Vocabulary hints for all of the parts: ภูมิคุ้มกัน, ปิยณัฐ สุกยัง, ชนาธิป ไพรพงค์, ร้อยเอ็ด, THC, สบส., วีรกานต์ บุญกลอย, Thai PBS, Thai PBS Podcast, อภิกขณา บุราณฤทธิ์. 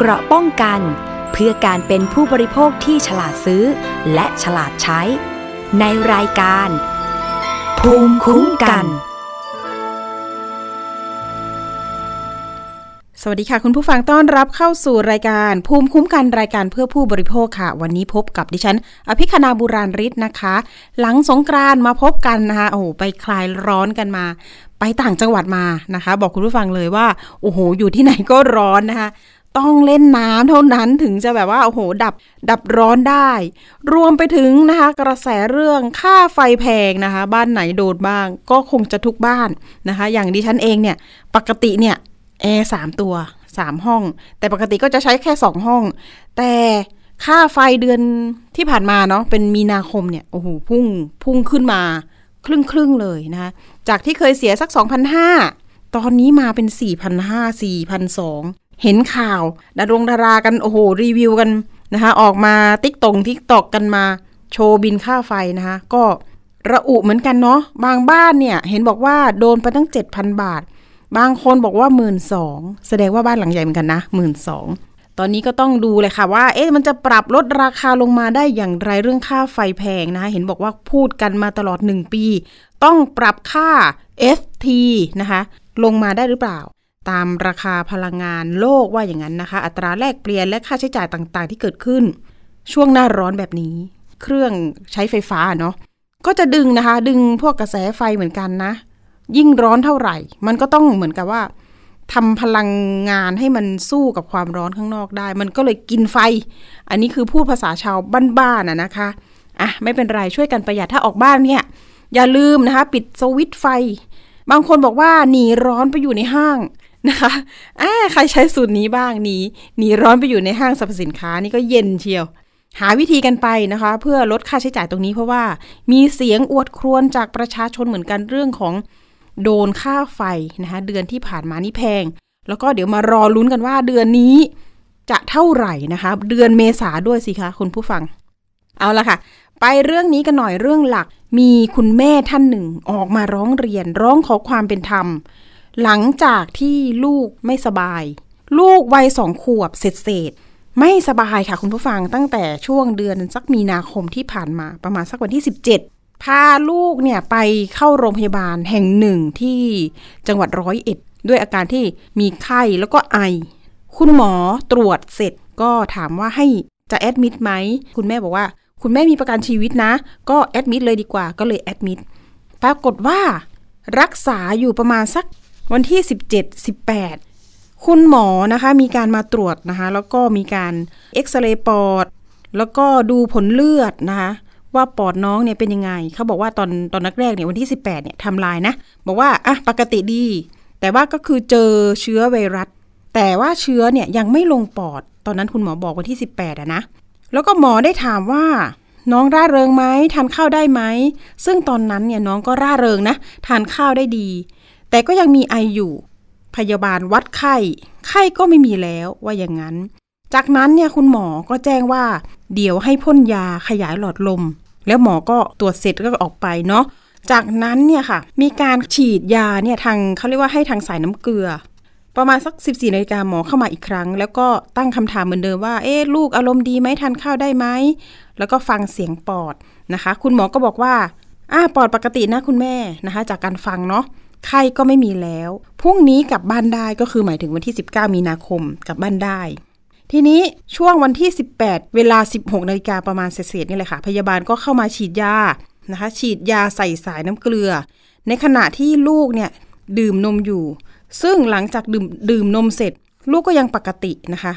เกราะป้องกันเพื่อการเป็นผู้บริโภคที่ฉลาดซื้อและฉลาดใช้ในรายการภูมิคุ้มกันสวัสดีค่ะคุณผู้ฟังต้อนรับเข้าสู่รายการภูมิคุ้มกันรายการเพื่อผู้บริโภคค่ะวันนี้พบกับดิฉันอภิคณาบุราริศนะคะหลังสงกรานต์มาพบกันนะคะโอ้โหไปคลายร้อนกันมาไปต่างจังหวัดมานะคะบอกคุณผู้ฟังเลยว่าโอ้โหอยู่ที่ไหนก็ร้อนนะคะต้องเล่นน้ำเท่านั้นถึงจะแบบว่าโอ้โหดับร้อนได้รวมไปถึงนะคะกระแสเรื่องค่าไฟแพงนะคะบ้านไหนโดนบ้างก็คงจะทุกบ้านนะคะอย่างดิฉันเองเนี่ยปกติเนี่ยแอร์3ตัว3ห้องแต่ปกติก็จะใช้แค่2ห้องแต่ค่าไฟเดือนที่ผ่านมาเนาะเป็นมีนาคมเนี่ยโอ้โหพุ่งขึ้นมาครึ่งเลยนะคะจากที่เคยเสียสัก 2,500 ตอนนี้มาเป็น 4,500 4,200 เห็นข่าวดารากันโอ้โหรีวิวกันนะคะออกมาติ๊กตอกกันมาโชว์บินค่าไฟนะคะก็ระอุเหมือนกันเนาะบางบ้านเนี่ยเห็นบอกว่าโดนไปตั้ง 7,000 บาทบางคนบอกว่า 12,000 แสดงว่าบ้านหลังใหญ่เหมือนกันนะ 12,000 ตอนนี้ก็ต้องดูเลยค่ะว่าเอ๊ะมันจะปรับลดราคาลงมาได้อย่างไรเรื่องค่าไฟแพงนะคะเห็นบอกว่าพูดกันมาตลอด1ปีต้องปรับค่า FT นะคะลงมาได้หรือเปล่าตามราคาพลังงานโลกว่าอย่างนั้นนะคะอัตราแลกเปลี่ยนและค่าใช้จ่ายต่างๆที่เกิดขึ้นช่วงหน้าร้อนแบบนี้เครื่องใช้ไฟฟ้าเนาะก็จะดึงพวกกระแสไฟเหมือนกันนะยิ่งร้อนเท่าไหร่มันก็ต้องเหมือนกับว่าทำพลังงานให้มันสู้กับความร้อนข้างนอกได้มันก็เลยกินไฟอันนี้คือพูดภาษาชาวบ้านๆนะคะอ่ะไม่เป็นไรช่วยกันประหยัดถ้าออกบ้านเนี่ยอย่าลืมนะคะปิดสวิตช์ไฟบางคนบอกว่าหนีร้อนไปอยู่ในห้างนะคะใครใช้สูตรนี้บ้างหนีร้อนไปอยู่ในห้างสรรพสินค้านี่ก็เย็นเชียวหาวิธีกันไปนะคะเพื่อลดค่าใช้จ่ายตรงนี้เพราะว่ามีเสียงอวดครวญจากประชาชนเหมือนกันเรื่องของโดนค่าไฟนะคะเดือนที่ผ่านมานี่แพงแล้วก็เดี๋ยวมารอลุ้นกันว่าเดือนนี้จะเท่าไหร่นะคะเดือนเมษาด้วยสิคะคุณผู้ฟังเอาละค่ะไปเรื่องนี้กันหน่อยเรื่องหลักมีคุณแม่ท่านหนึ่งออกมาร้องขอความเป็นธรรมหลังจากที่ลูกไม่สบายลูกวัย2 ขวบเศษไม่สบายค่ะคุณผู้ฟังตั้งแต่ช่วงเดือนสักมีนาคมที่ผ่านมาประมาณสักวันที่17พาลูกเนี่ยไปเข้าโรงพยาบาลแห่งหนึ่งที่จังหวัด101ด้วยอาการที่มีไข้แล้วก็ไอคุณหมอตรวจเสร็จก็ถามว่าให้จะแอดมิดไหมคุณแม่บอกว่าคุณแม่มีประกันชีวิตนะก็แอดมิดเลยดีกว่าก็เลยแอดมิดปรากฏว่ารักษาอยู่ประมาณสักวันที่17-18คุณหมอนะคะมีการมาตรวจนะคะแล้วก็มีการเอ็กซเรย์ปอดแล้วก็ดูผลเลือดนะคะว่าปอดน้องเนี่ยเป็นยังไงเขาบอกว่าตอนแรกเนี่ยวันที่18เนี่ยทำลายนะบอกว่าอ่ะปกติดีแต่ว่าก็คือเจอเชื้อไวรัสแต่ว่าเชื้อเนี่ยยังไม่ลงปอดตอนนั้นคุณหมอบอกวันที่18นะแล้วก็หมอได้ถามว่าน้องร่าเริงไหมทานข้าวได้ไหมซึ่งตอนนั้นเนี่ยน้องก็ร่าเริงนะทานข้าวได้ดีแต่ก็ยังมีไออยู่พยาบาลวัดไข้ก็ไม่มีแล้วว่าอย่างนั้นจากนั้นเนี่ยคุณหมอก็แจ้งว่าเดี๋ยวให้พ่นยาขยายหลอดลมแล้วหมอก็ตรวจเสร็จก็ออกไปเนาะจากนั้นเนี่ยค่ะมีการฉีดยาเนี่ยทางเขาเรียกว่าให้ทางสายน้ำเกลือประมาณสัก 14 นาฬิกาหมอเข้ามาอีกครั้งแล้วก็ตั้งคำถามเหมือนเดิมว่าเอ๊ะลูกอารมณ์ดีไหมทานข้าวได้ไหมแล้วก็ฟังเสียงปอดนะคะคุณหมอก็บอกว่าปอดปกตินะคุณแม่นะคะจากการฟังเนาะไข้ก็ไม่มีแล้วพรุ่งนี้กลับบ้านได้ก็คือหมายถึงวันที่19มีนาคมกลับบ้านได้ทีนี้ช่วงวันที่18เวลา 16 นาฬิกาประมาณเศษๆนี่แหละค่ะพยาบาลก็เข้ามาฉีดยานะคะฉีดยาใส่สายน้ำเกลือในขณะที่ลูกเนี่ยดื่มนมอยู่ซึ่งหลังจากดื่มนมเสร็จลูกก็ยังปกตินะคะ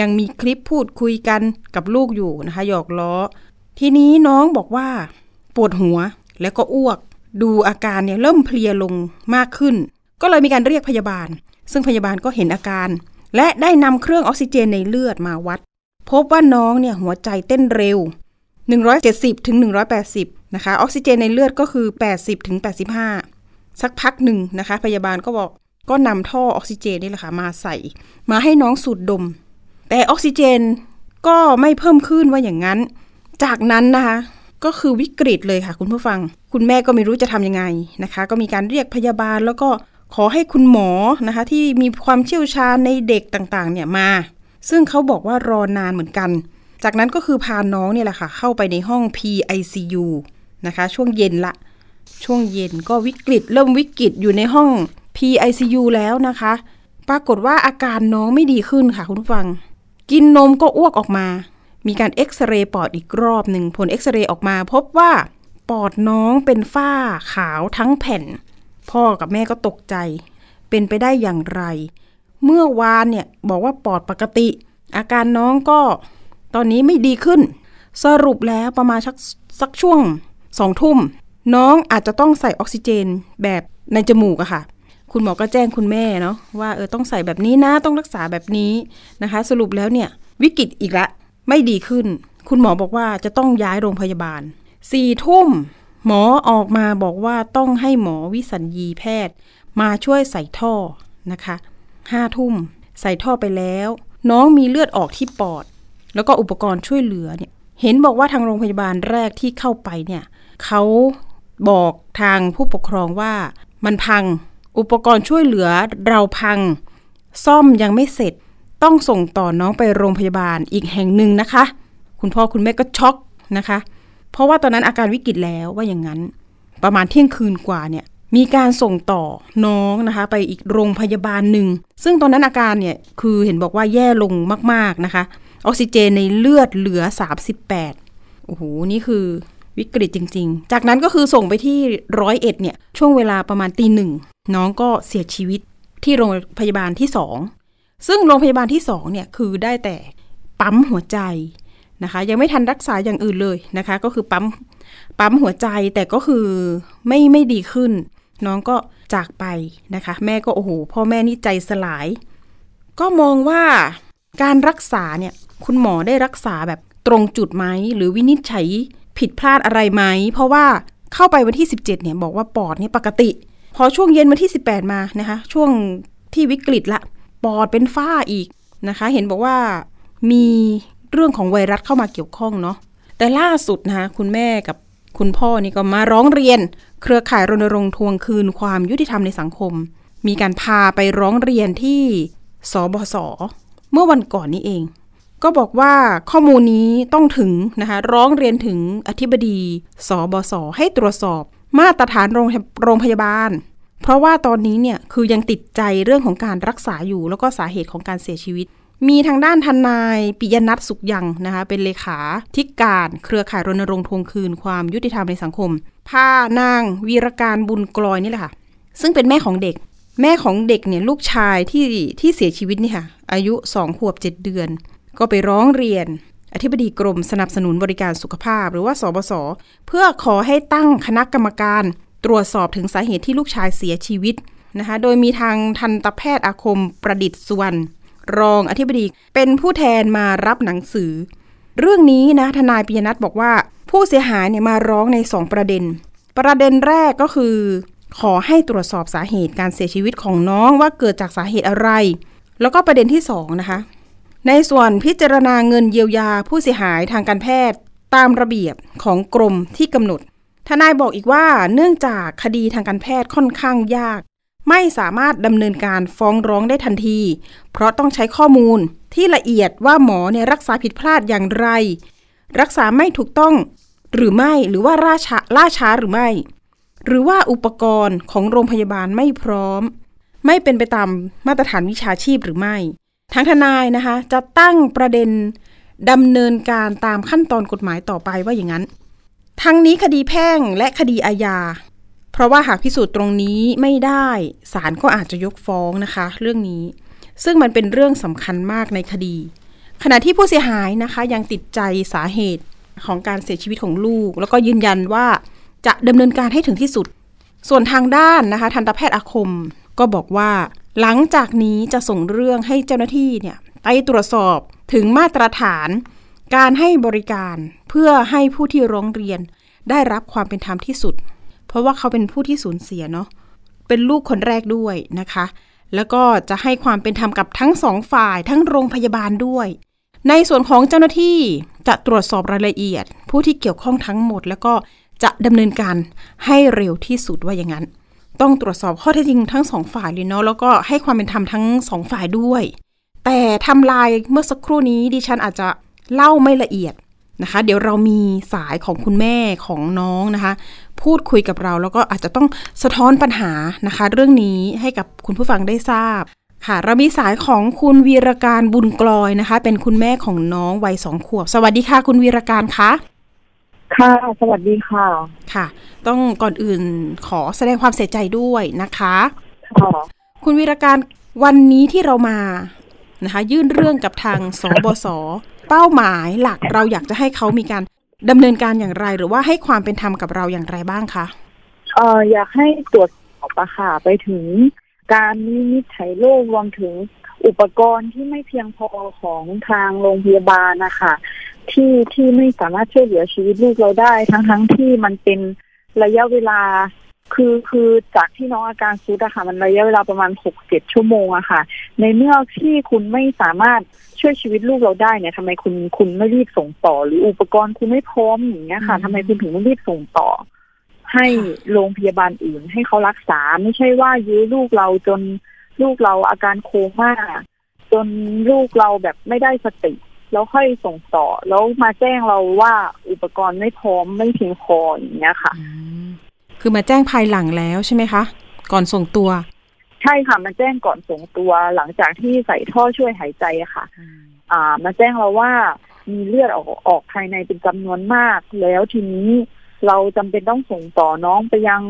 ยังมีคลิปพูดคุยกันกับลูกอยู่นะคะหยอกล้อทีนี้น้องบอกว่าปวดหัวแล้วก็อ้วกดูอาการเนี่ยเริ่มเพลียลงมากขึ้นก็เลยมีการเรียกพยาบาลซึ่งพยาบาลก็เห็นอาการและได้นำเครื่องออกซิเจนในเลือดมาวัดพบว่าน้องเนี่ยหัวใจเต้นเร็ว170-180นะคะออกซิเจนในเลือดก็คือ80-85สักพักหนึ่งนะคะพยาบาลก็บอกก็นำท่อออกซิเจนนี่แหละค่ะมาใส่มาให้น้องสูดดมแต่ออกซิเจนก็ไม่เพิ่มขึ้นว่าอย่างนั้นจากนั้นนะคะก็คือวิกฤตเลยค่ะคุณผู้ฟังคุณแม่ก็ไม่รู้จะทำยังไงนะคะก็มีการเรียกพยาบาลแล้วก็ขอให้คุณหมอนะคะที่มีความเชี่ยวชาญในเด็กต่างๆเนี่ยมา ซึ่งเขาบอกว่ารอนานเหมือนกันจากนั้นก็คือพาน้องเนี่ยแหละค่ะเข้าไปในห้อง PICU นะคะช่วงเย็นละช่วงเย็นก็วิกฤตเริ่มวิกฤตอยู่ในห้อง PICU แล้วนะคะปรากฏว่าอาการน้องไม่ดีขึ้นค่ะคุณผู้ฟังกินนมก็อ้วกออกมามีการเอ็กซเรย์ปอดอีกรอบหนึ่งผลเอ็กซเรย์ออกมาพบว่าปอดน้องเป็นฝ้าขาวทั้งแผ่นพ่อกับแม่ก็ตกใจเป็นไปได้อย่างไรเมื่อวานเนี่ยบอกว่าปอดปกติอาการน้องก็ตอนนี้ไม่ดีขึ้นสรุปแล้วประมาณสักช่วง20:00 น.น้องอาจจะต้องใส่ออกซิเจนแบบในจมูกอะค่ะคุณหมอก็แจ้งคุณแม่เนาะว่าต้องใส่แบบนี้นะต้องรักษาแบบนี้นะคะสรุปแล้วเนี่ยวิกฤตอีกละไม่ดีขึ้นคุณหมอบอกว่าจะต้องย้ายโรงพยาบาล 22:00 น.หมอออกมาบอกว่าต้องให้หมอวิสัญญีแพทย์มาช่วยใส่ท่อนะคะ22:00 น.ใส่ท่อไปแล้วน้องมีเลือดออกที่ปอดแล้วก็อุปกรณ์ช่วยเหลือเนี่ยเห็นบอกว่าทางโรงพยาบาลแรกที่เข้าไปเนี่ยเขาบอกทางผู้ปกครองว่ามันพังอุปกรณ์ช่วยเหลือเราพังซ่อมยังไม่เสร็จต้องส่งต่อน้องไปโรงพยาบาลอีกแห่งหนึ่งนะคะคุณพ่อคุณแม่ก็ช็อกนะคะเพราะว่าตอนนั้นอาการวิกฤตแล้วว่าอย่างนั้นประมาณเที่ยงคืนกว่าเนี่ยมีการส่งต่อน้องนะคะไปอีกโรงพยาบาลหนึ่งซึ่งตอนนั้นอาการเนี่ยคือเห็นบอกว่าแย่ลงมากๆนะคะออกซิเจนในเลือดเหลือ38โอ้โหนี่คือวิกฤตจริงๆจากนั้นก็คือส่งไปที่101เนี่ยช่วงเวลาประมาณ 01:00 น.น้องก็เสียชีวิตที่โรงพยาบาลที่2ซึ่งโรงพยาบาลที่2เนี่ยคือได้แต่ปั๊มหัวใจนะคะยังไม่ทันรักษาอย่างอื่นเลยนะคะก็คือปั๊มหัวใจแต่ก็คือไม่ดีขึ้นน้องก็จากไปนะคะแม่ก็โอ้โหพ่อแม่นี่ใจสลายก็มองว่าการรักษาเนี่ยคุณหมอได้รักษาแบบตรงจุดไหมหรือวินิจฉัยผิดพลาดอะไรไหมเพราะว่าเข้าไปวันที่17เนี่ยบอกว่าปอดนี่ปกติพอช่วงเย็นวันที่18มานะคะช่วงที่วิกฤตละปอดเป็นฝ้าอีกนะคะเห็นบอกว่ามีเรื่องของไวรัสเข้ามาเกี่ยวข้องเนาะแต่ล่าสุดนะคะคุณแม่กับคุณพ่อนี่ก็มาร้องเรียนเครือข่ายรณรงค์ทวงคืนความยุติธรรมในสังคมมีการพาไปร้องเรียนที่สบส.เมื่อวันก่อนนี้เองก็บอกว่าข้อมูลนี้ต้องถึงนะคะร้องเรียนถึงอธิบดีสบส.ให้ตรวจสอบมาตรฐานโรงพยาบาลเพราะว่าตอนนี้เนี่ยคือยังติดใจเรื่องของการรักษาอยู่แล้วก็สาเหตุของการเสียชีวิตมีทางด้านทนายปิยนัทสุขยังนะคะเป็นเลขาธิการเครือข่ายรณรงค์ทวงคืนความยุติธรรมในสังคมพานางวีรการบุญกลอยนี่แหละค่ะซึ่งเป็นแม่ของเด็กเนี่ยลูกชายที่เสียชีวิตนี่ค่ะอายุ2 ขวบ 7 เดือนก็ไปร้องเรียนอธิบดีกรมสนับสนุนบริการสุขภาพหรือว่าสบส.เพื่อขอให้ตั้งคณะกรรมการตรวจสอบถึงสาเหตุที่ลูกชายเสียชีวิตนะคะโดยมีทางทันตแพทย์อาคมประดิษฐ์สุวรรณรองอธิบดีเป็นผู้แทนมารับหนังสือเรื่องนี้นะทนายปิยนัทบอกว่าผู้เสียหายเนี่ยมาร้องใน2 ประเด็นประเด็นแรกก็คือขอให้ตรวจสอบสาเหตุการเสียชีวิตของน้องว่าเกิดจากสาเหตุอะไรแล้วก็ประเด็นที่2นะคะในส่วนพิจารณาเงินเยียวยาผู้เสียหายทางการแพทย์ตามระเบียบของกรมที่กำหนดทนายบอกอีกว่าเนื่องจากคดีทางการแพทย์ค่อนข้างยากไม่สามารถดำเนินการฟ้องร้องได้ทันทีเพราะต้องใช้ข้อมูลที่ละเอียดว่าหมอเนี่ยรักษาผิดพลาดอย่างไรรักษาไม่ถูกต้องหรือไม่หรือว่าล่าช้าหรือไม่หรือว่าอุปกรณ์ของโรงพยาบาลไม่พร้อมไม่เป็นไปตามมาตรฐานวิชาชีพหรือไม่ทางทนายนะคะจะตั้งประเด็นดำเนินการตามขั้นตอนกฎหมายต่อไปว่าอย่างนั้นทั้งนี้คดีแพ่งและคดีอาญาเพราะว่าหากพิสูจน์ตรงนี้ไม่ได้ศาลก็อาจจะยกฟ้องนะคะเรื่องนี้ซึ่งมันเป็นเรื่องสำคัญมากในคดีขณะที่ผู้เสียหายนะคะยังติดใจสาเหตุของการเสียชีวิตของลูกแล้วก็ยืนยันว่าจะดำเนินการให้ถึงที่สุดส่วนทางด้านนะคะทันตแพทย์อาคมก็บอกว่าหลังจากนี้จะส่งเรื่องให้เจ้าหน้าที่เนี่ยไปตรวจสอบถึงมาตรฐานการให้บริการเพื่อให้ผู้ที่ร้องเรียนได้รับความเป็นธรรมที่สุดเพราะว่าเขาเป็นผู้ที่สูญเสียเนาะเป็นลูกคนแรกด้วยนะคะแล้วก็จะให้ความเป็นธรรมกับทั้ง2 ฝ่ายทั้งโรงพยาบาลด้วยในส่วนของเจ้าหน้าที่จะตรวจสอบรายละเอียดผู้ที่เกี่ยวข้องทั้งหมดแล้วก็จะดำเนินการให้เร็วที่สุดว่าอย่างนั้นต้องตรวจสอบข้อเท็จจริงทั้ง2 ฝ่ายเลยเนาะแล้วก็ให้ความเป็นธรรมทั้ง2 ฝ่ายด้วย แต่ไทม์ไลน์เมื่อสักครู่นี้ดิฉันอาจจะเล่าไม่ละเอียดนะคะเดี๋ยวเรามีสายของคุณแม่ของน้องนะคะพูดคุยกับเราแล้วก็อาจจะต้องสะท้อนปัญหานะคะเรื่องนี้ให้กับคุณผู้ฟังได้ทราบค่ะเรามีสายของคุณวีรการบุญกลอยนะคะเป็นคุณแม่ของน้องวัย2ขวบสวัสดีค่ะคุณวีรการคะค่ะสวัสดีค่ะค่ะต้องก่อนอื่นขอแสดงความเสียใจด้วยนะคะค่ะคุณวีรการวันนี้ที่เรามานะคะยื่นเรื่องกับทางสบส.เป้าหมายหลักเราอยากจะให้เขามีการดำเนินการอย่างไรหรือว่าให้ความเป็นธรรมกับเราอย่างไรบ้างคะอยากให้ตรวจสอบประค่ะไปถึงการวินิจฉัยโรครวมถึงอุปกรณ์ที่ไม่เพียงพอของทางโรงพยาบาลนะคะที่ไม่สามารถช่วยเหลือชีวิตลูกเราได้ทั้งที่มันเป็นระยะเวลาคือจากที่น้องอาการซุดอะค่ะมันระยะเวลาประมาณ 6-7 ชั่วโมงอะค่ะในเมื่อที่คุณไม่สามารถช่วยชีวิตลูกเราได้เนี่ยทำไมคุณไม่รีบส่งต่อหรืออุปกรณ์คุณไม่พร้อมอย่างเงี้ยค่ะทำไมคุณถึงไม่รีบส่งต่อให้โรงพยาบาลอื่นให้เขารักษาไม่ใช่ว่ายื้อลูกเราจนลูกเราอาการโคม่าจนลูกเราแบบไม่ได้สติแล้วค่อยส่งต่อแล้วมาแจ้งเราว่าอุปกรณ์ไม่พร้อมไม่เพียงพออย่างเงี้ยค่ะคือมาแจ้งภายหลังแล้วใช่ไหมคะก่อนส่งตัวใช่ค่ะมาแจ้งก่อนส่งตัวหลังจากที่ใส่ท่อช่วยหายใจค่ะมาแจ้งเราว่ามีเลือดออกภายในเป็นจำนวนมากแล้วทีนี้เราจำเป็นต้องส่งต่อน้องไปยัง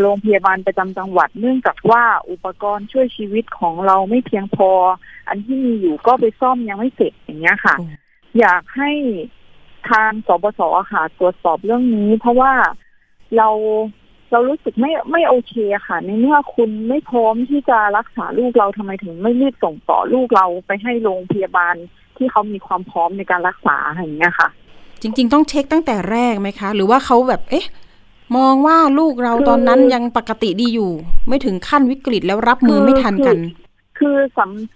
โรงพยาบาลประจำจังหวัดเนื่องจากว่าอุปกรณ์ช่วยชีวิตของเราไม่เพียงพออันที่มีอยู่ก็ไปซ่อมยังไม่เสร็จอย่างเงี้ยค่ะอยากให้ทางสบส.ค่ะตรวจสอบเรื่องนี้เพราะว่าเรารู้สึกไม่โอเคค่ะในเมื่อคุณไม่พร้อมที่จะรักษาลูกเราทำไมถึงไม่รีบส่งต่อลูกเราไปให้โรงพยาบาลที่เขามีความพร้อมในการรักษาอย่างเงี้ยค่ะจริงๆต้องเช็คตั้งแต่แรกไหมคะหรือว่าเขาแบบเอ๊ะมองว่าลูกเราตอนนั้นยังปกติดีอยู่ไม่ถึงขั้นวิกฤตแล้วรับมือไม่ทันกันคือ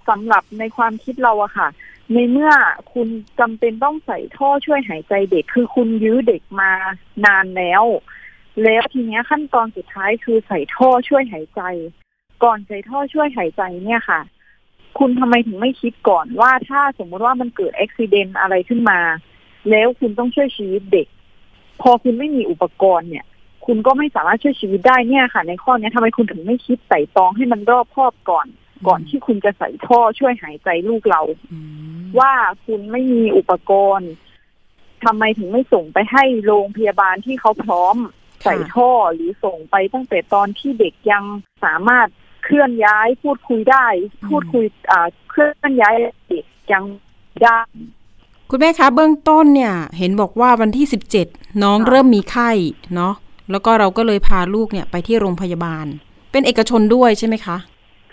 สำหรับในความคิดเราอะค่ะในเมื่อคุณจำเป็นต้องใส่ท่อช่วยหายใจเด็กคือคุณยื้อเด็กมานานแล้วทีนี้ขั้นตอนสุดท้ายคือใส่ท่อช่วยหายใจก่อนใส่ท่อช่วยหายใจเนี่ยค่ะคุณทำไมถึงไม่คิดก่อนว่าถ้าสมมติว่ามันเกิดอุบัติเหตุอะไรขึ้นมาแล้วคุณต้องช่วยชีวิตเด็กพอคุณไม่มีอุปกรณ์เนี่ยคุณก็ไม่สามารถช่วยชีวิตได้เนี่ยค่ะในข้อนี้ทำไมคุณถึงไม่คิดใส่ตองให้มันรอบคอบก่อนที่คุณจะใส่ท่อช่วยหายใจลูกเราว่าคุณไม่มีอุปกรณ์ทำไมถึงไม่ส่งไปให้โรงพยาบาลที่เขาพร้อมใส่ท่อหรือส่งไปตั้งแต่ตอนที่เด็กยังสามารถเคลื่อนย้ายพูดคุยได้พูดคุยเคลื่อนย้ายเด็กยังได้คุณแม่คะเบื้องต้นเนี่ยเห็นบอกว่าวันที่17น้องเริ่มมีไข้เนาะแล้วก็เราก็เลยพาลูกเนี่ยไปที่โรงพยาบาลเป็นเอกชนด้วยใช่ไหมคะ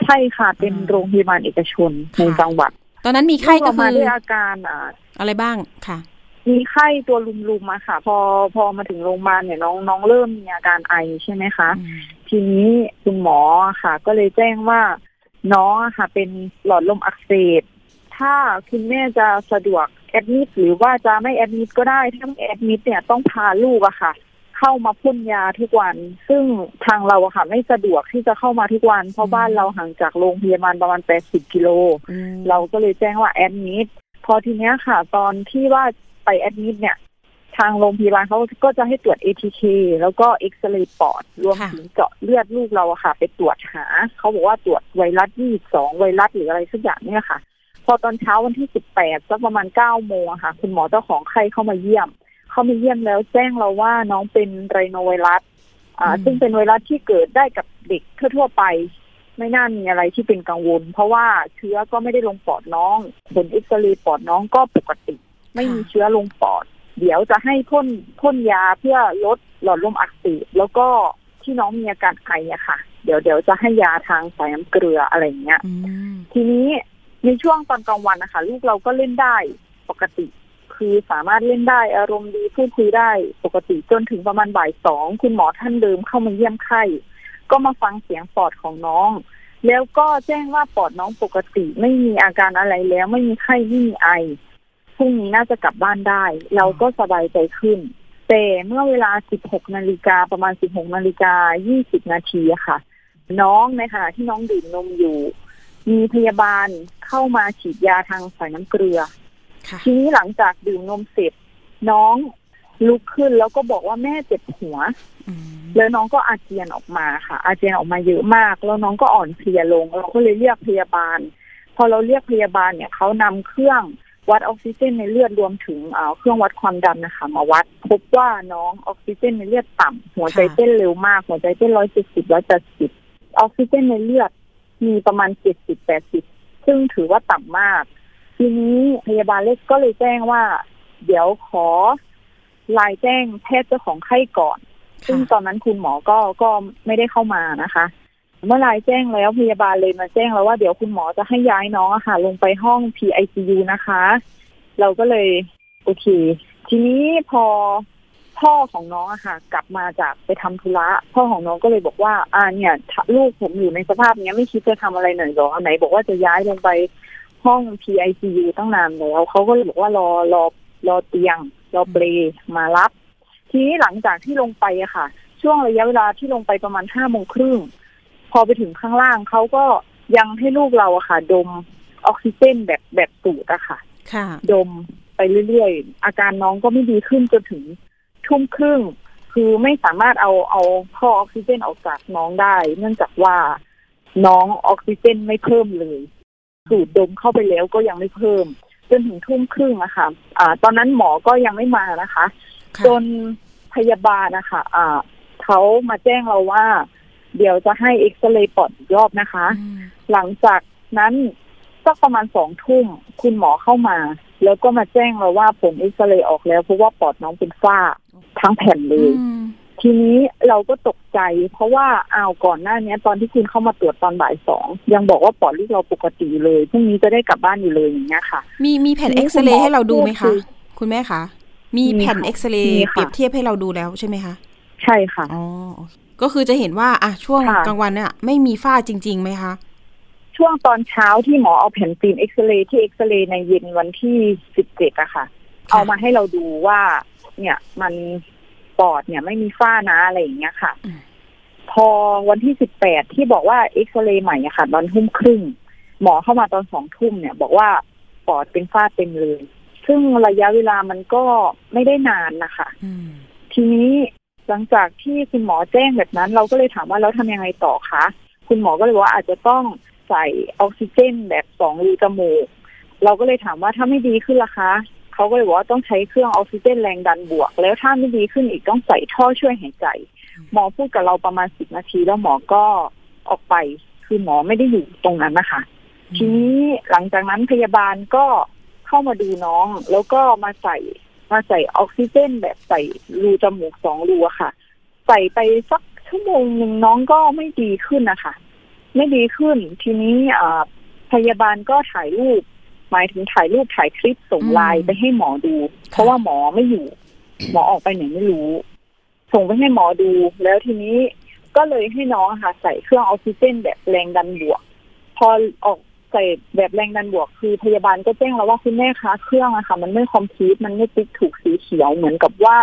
ใช่ค่ะเป็นโรงพยาบาลเอกชนในจังหวัดตอนนั้นมีไข้ก็คือด้วยอาการอะไรบ้างค่ะมีไข้ตัวลุมๆมาค่ะพอมาถึงโรงพยาบาลเนี่ยน้องเริ่มมีอาการไอใช่ไหมคะทีนี้คุณหมอค่ะก็เลยแจ้งว่าน้องค่ะเป็นหลอดลมอักเสบถ้าคุณแม่จะสะดวกแอดมิดหรือว่าจะไม่แอดมิดก็ได้ถ้าแอดมิดเนี่ยต้องพาลูกอะค่ะเข้ามาพ่นยาทุกวันซึ่งทางเราค่ะไม่สะดวกที่จะเข้ามาทุกวันเพราะบ้านเราห่างจากโรงพยาบาลประมาณ80กิโลเราก็เลยแจ้งว่าแอดมิดพอทีเนี้ยค่ะตอนที่ว่าไปแอดมิดเนี่ยทางโรงพยาบาลเขาก็จะให้ตรวจ ATK แล้วก็เอ็กซเรย์ปอดรวมถึงเจาะเลือดลูกเราอะค่ะไปตรวจหาเขาบอกว่าตรวจไวรัส22ไวรัสหรืออะไรสักอย่างเนี่ยค่ะพอตอนเช้าวันที่18สักประมาณ 9:00 นค่ะคุณหมอเจ้าของไข้เข้ามาเยี่ยมแล้วแจ้งเราว่าน้องเป็นไรโนไวรัสซึ่งเป็นไวรัสที่เกิดได้กับเด็กทั่วไปไม่น่ามีอะไรที่เป็นกังวลเพราะว่าเชื้อก็ไม่ได้ลงปอดน้องผลเอ็กซเรย์ปอดน้องก็ปกติไม่มีเชื้อลงปอดเดี๋ยวจะให้พ่นยาเพื่อลดหลอดลมอักเสบแล้วก็ที่น้องมีอาการไออะค่ะเดี๋ยวจะให้ยาทางสายน้ำเกลืออะไรอย่างเงี้ยทีนี้ในช่วงตอนกลางวันนะคะลูกเราก็เล่นได้ปกติคือสามารถเล่นได้อารมณ์ดีพูดคุยได้ปกติจนถึงประมาณบ่ายสองคุณหมอท่านเดิมเข้ามาเยี่ยมไข้ก็มาฟังเสียงปอดของน้องแล้วก็แจ้งว่าปอดน้องปกติไม่มีอาการอะไรแล้วไม่มีไข้ไม่มีไอพรุ่งนี้น่าจะกลับบ้านได้เราก็สบายใจขึ้นแต่เมื่อเวลา 16 นาฬิกาประมาณ 16 นาฬิกา 20 นาทีค่ะน้องในขณะที่น้องดื่มนมอยู่ มีพยาบาลเข้ามาฉีดยาทางสายน้ำเกลือทีนี้หลังจากดื่มนมเสร็จน้องลุกขึ้นแล้วก็บอกว่าแม่เจ็บหัวแล้วน้องก็อาเจียนออกมาค่ะอาเจียนออกมาเยอะมากแล้วน้องก็อ่อนเพลียลงเราก็เลยเรียกพยาบาลพอเราเรียกพยาบาลเนี่ยเขานำเครื่องวัดออกซิเจนในเลือดรวมถึงเครื่องวัดความดันนะคะมาวัดพบว่าน้องออกซิเจนในเลือดต่ำหัวใจเต้นเร็วมากหัวใจเต้น170/180ออกซิเจนในเลือดมีประมาณ70-80ซึ่งถือว่าต่ำมากทีนี้พยาบาลเล็กก็เลยแจ้งว่าเดี๋ยวขอรายแจ้งแพทย์เจ้าของไข้ก่อนซึ่งตอนนั้นคุณหมอก็ไม่ได้เข้ามานะคะเมื่อรายแจ้งแล้วพยาบาลเลยมาแจ้งแล้วว่าเดี๋ยวคุณหมอจะให้ย้ายน้องอะค่ะลงไปห้อง PICU นะคะเราก็เลยโอเคทีนี้พอพ่อของน้องอะค่ะกลับมาจากไปทำธุระพ่อของน้องก็เลยบอกว่าเนี่ยลูกผมอยู่ในสภาพเนี้ยไม่คิดจะทำอะไรหน่อยหรอไหนบอกว่าจะย้ายลงไปห้อง PICU ตั้งนานแล้วเขาก็เลยบอกว่ารอเตียงรอเปลมารับทีนี้หลังจากที่ลงไปอะค่ะช่วงระยะเวลาที่ลงไปประมาณ 5:30 นพอไปถึงข้างล่างเขาก็ยังให้ลูกเราอะค่ะดมออกซิเจนแบบสูดอะค่ะดมไปเรื่อยๆอาการน้องก็ไม่ดีขึ้นจนถึงทุ่มครึ่งคือไม่สามารถเอาท่อออกซิเจนออกจากน้องได้เนื่องจากว่าน้องออกซิเจนไม่เพิ่มเลยสูดดมเข้าไปแล้วก็ยังไม่เพิ่มจนถึงทุ่มครึ่งอะค่ะตอนนั้นหมอก็ยังไม่มานะคะจนพยาบาลนะคะเขามาแจ้งเราว่าเดี๋ยวจะให้เอ็กซเรย์ปอดอีกรอบนะคะหลังจากนั้นสักประมาณ20:00 นคุณหมอเข้ามาแล้วก็มาแจ้งเราว่าผลเอ็กซเรย์ออกแล้วเพราะว่าปอดน้องเป็นฝ้าทั้งแผ่นเลยทีนี้เราก็ตกใจเพราะว่าก่อนหน้านี้ตอนที่คุณเข้ามาตรวจตอนบ่าย2ยังบอกว่าปอดลูกเราปกติเลยพรุ่งนี้จะได้กลับบ้านอยู่เลยอย่างเงี้ยค่ะมีแผ่นเอ็กซเรย์ให้เราดูไหมคะคุณแม่คะมีแผ่นเอ็กซเรย์เปรียบเทียบให้เราดูแล้วใช่ไหมคะใช่ค่ะอ๋อก็คือจะเห็นว่าช่วงกลางวันเนี่ยไม่มีฝ้าจริงๆไหมคะช่วงตอนเช้าที่หมอเอาแผ่นฟิล์มเอ็กซเรย์ที่เอ็กซเรย์ในเย็นวันที่17อะค่ะเอามาให้เราดูว่าเนี่ยมันปอดเนี่ยไม่มีฝ้านะอะไรอย่างเงี้ยค่ะพอวันที่18ที่บอกว่าเอ็กซเรย์ใหม่อะค่ะตอน22:30 นหมอเข้ามาตอน20:00 นเนี่ยบอกว่าปอดเป็นฝ้าเต็มเลยซึ่งระยะเวลามันก็ไม่ได้นานนะคะทีนี้หลังจากที่คุณหมอแจ้งแบบนั้นเราก็เลยถามว่าเราทำยังไงต่อคะคุณหมอก็เลยว่าอาจจะต้องใส่ออกซิเจนแบบ2 รูจมูกเราก็เลยถามว่าถ้าไม่ดีขึ้นล่ะคะเขาก็เลยบอกว่าต้องใช้เครื่องออกซิเจนแรงดันบวกแล้วถ้าไม่ดีขึ้นอีกต้องใส่ท่อช่วยหายใจหมอพูดกับเราประมาณ10 นาทีแล้วหมอก็ออกไปคือหมอไม่ได้อยู่ตรงนั้นนะคะทีนี้หลังจากนั้นพยาบาลก็เข้ามาดูน้องแล้วก็มาใส่ออกซิเจนแบบใส่รูจมูก2 รูอะค่ะใส่ไปสักชั่วโมง 1น้องก็ไม่ดีขึ้นนะคะไม่ดีขึ้นทีนี้พยาบาลก็ถ่ายรูปหมายถึงถ่ายคลิปส่งไลน์ไปให้หมอดูเพราะว่าหมอไม่อยู่หมอออกไปไหนไม่รู้ส่งไปให้หมอดูแล้วทีนี้ก็เลยให้น้องค่ะใส่เครื่องออกซิเจนแบบแรงดันบวกพอออกใส่แบบแรงดันบวกคือพยาบาลก็แจ้งแล้วว่าคุณแม่คะเครื่องอะค่ะมันไม่คอมพลีทมันไม่ติ๊กถูกสีเขียวเหมือนกับว่า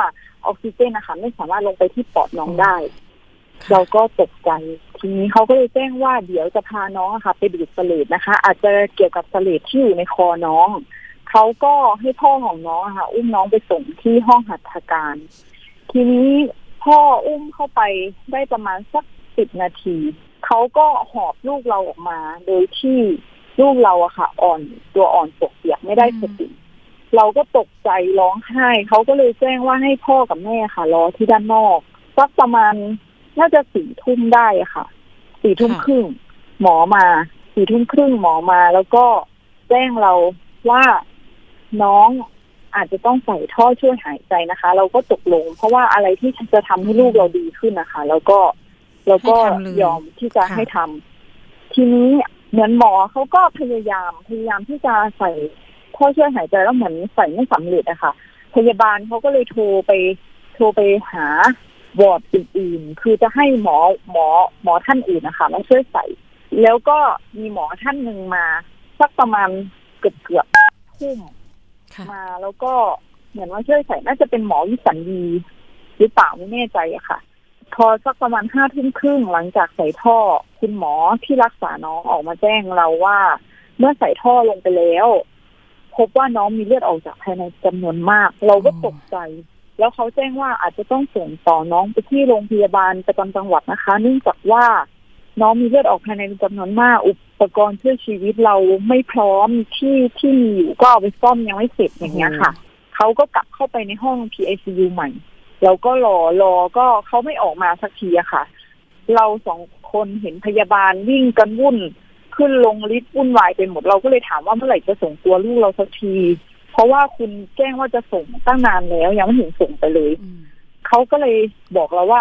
ออกซิเจนนะคะไม่สามารถลงไปที่ปอดน้องได้เราก็ตกใจทีนี้เขาก็เลยแจ้งว่าเดี๋ยวจะพาน้องค่ะไปดูดเสลดนะคะอาจจะเกี่ยวกับเสลดที่อยู่ในคอน้องเขาก็ให้พ่อของน้องค่ะอุ้มน้องไปส่งที่ห้องหัตถการทีนี้พ่ออุ้มเข้าไปได้ประมาณสัก10 นาทีเขาก็หอบลูกเราออกมาโดยที่ลูกเราอะค่ะอ่อนตกเปียกไม่ได้สติเราก็ตกใจร้องไห้เขาก็เลยแจ้งว่าให้พ่อกับแม่ค่ะรอที่ด้านนอกสักประมาณน่าจะ 22:00 นได้ค่ะ 22:30 นหมอมา 22:30 นหมอมาแล้วก็แจ้งเราว่าน้องอาจจะต้องใส่ท่อช่วยหายใจนะคะเราก็ตกลงเพราะว่าอะไรที่จะทำให้ลูกเราดีขึ้นนะคะแล้วก็ยอมที่จะให้ทำทีนี้เหมือนหมอเขาก็พยายามที่จะใส่ท่อช่วยหายใจแล้วเหมือนใส่ไม่สำเร็จนะคะพยาบาลเขาก็เลยโทรไปหาวอร์ดอื่นๆคือจะให้หมอท่านอื่นนะคะมาช่วยใส่แล้วก็มีหมอท่านหนึ่งมาสักประมาณเกือบทุ่มมาแล้วก็เหมือนว่าช่วยใส่น่าจะเป็นหมอวิสัญญีหรือเปล่าไม่แน่ใจอะค่ะ พอสักประมาณ 5 ทุ่มครึ่งหลังจากใส่ท่อคุณหมอที่รักษาน้องออกมาแจ้งเราว่าเมื่อใส่ท่อลงไปแล้วพบว่าน้องมีเลือดออกจากภายในจำนวนมากเราก็ตกใจแล้วเขาแจ้งว่าอาจจะต้องส่งต่อน้องไปที่โรงพยาบาลประจำจังหวัดนะคะเนื่องจากว่าน้องมีเลือดออกภายในจำนวนมากอุปกรณ์ช่วยชีวิตเราไม่พร้อมที่มีอยู่ก็เอาไปซ่อมยังไม่เสร็จอย่างเงี้ยค่ะเขาก็กลับเข้าไปในห้อง PICU ใหม่เราก็รอก็เขาไม่ออกมาสักทีอะค่ะเราสองคนเห็นพยาบาลวิ่งกันวุ่นขึ้นลงลิฟต์วุ่นวายไปหมดเราก็เลยถามว่าเมื่อไหร่จะส่งตัวลูกเราสักทีเพราะว่าคุณแจ้งว่าจะส่งตั้งนานแล้วยังไม่เห็นส่งไปเลยเขาก็เลยบอกเราว่า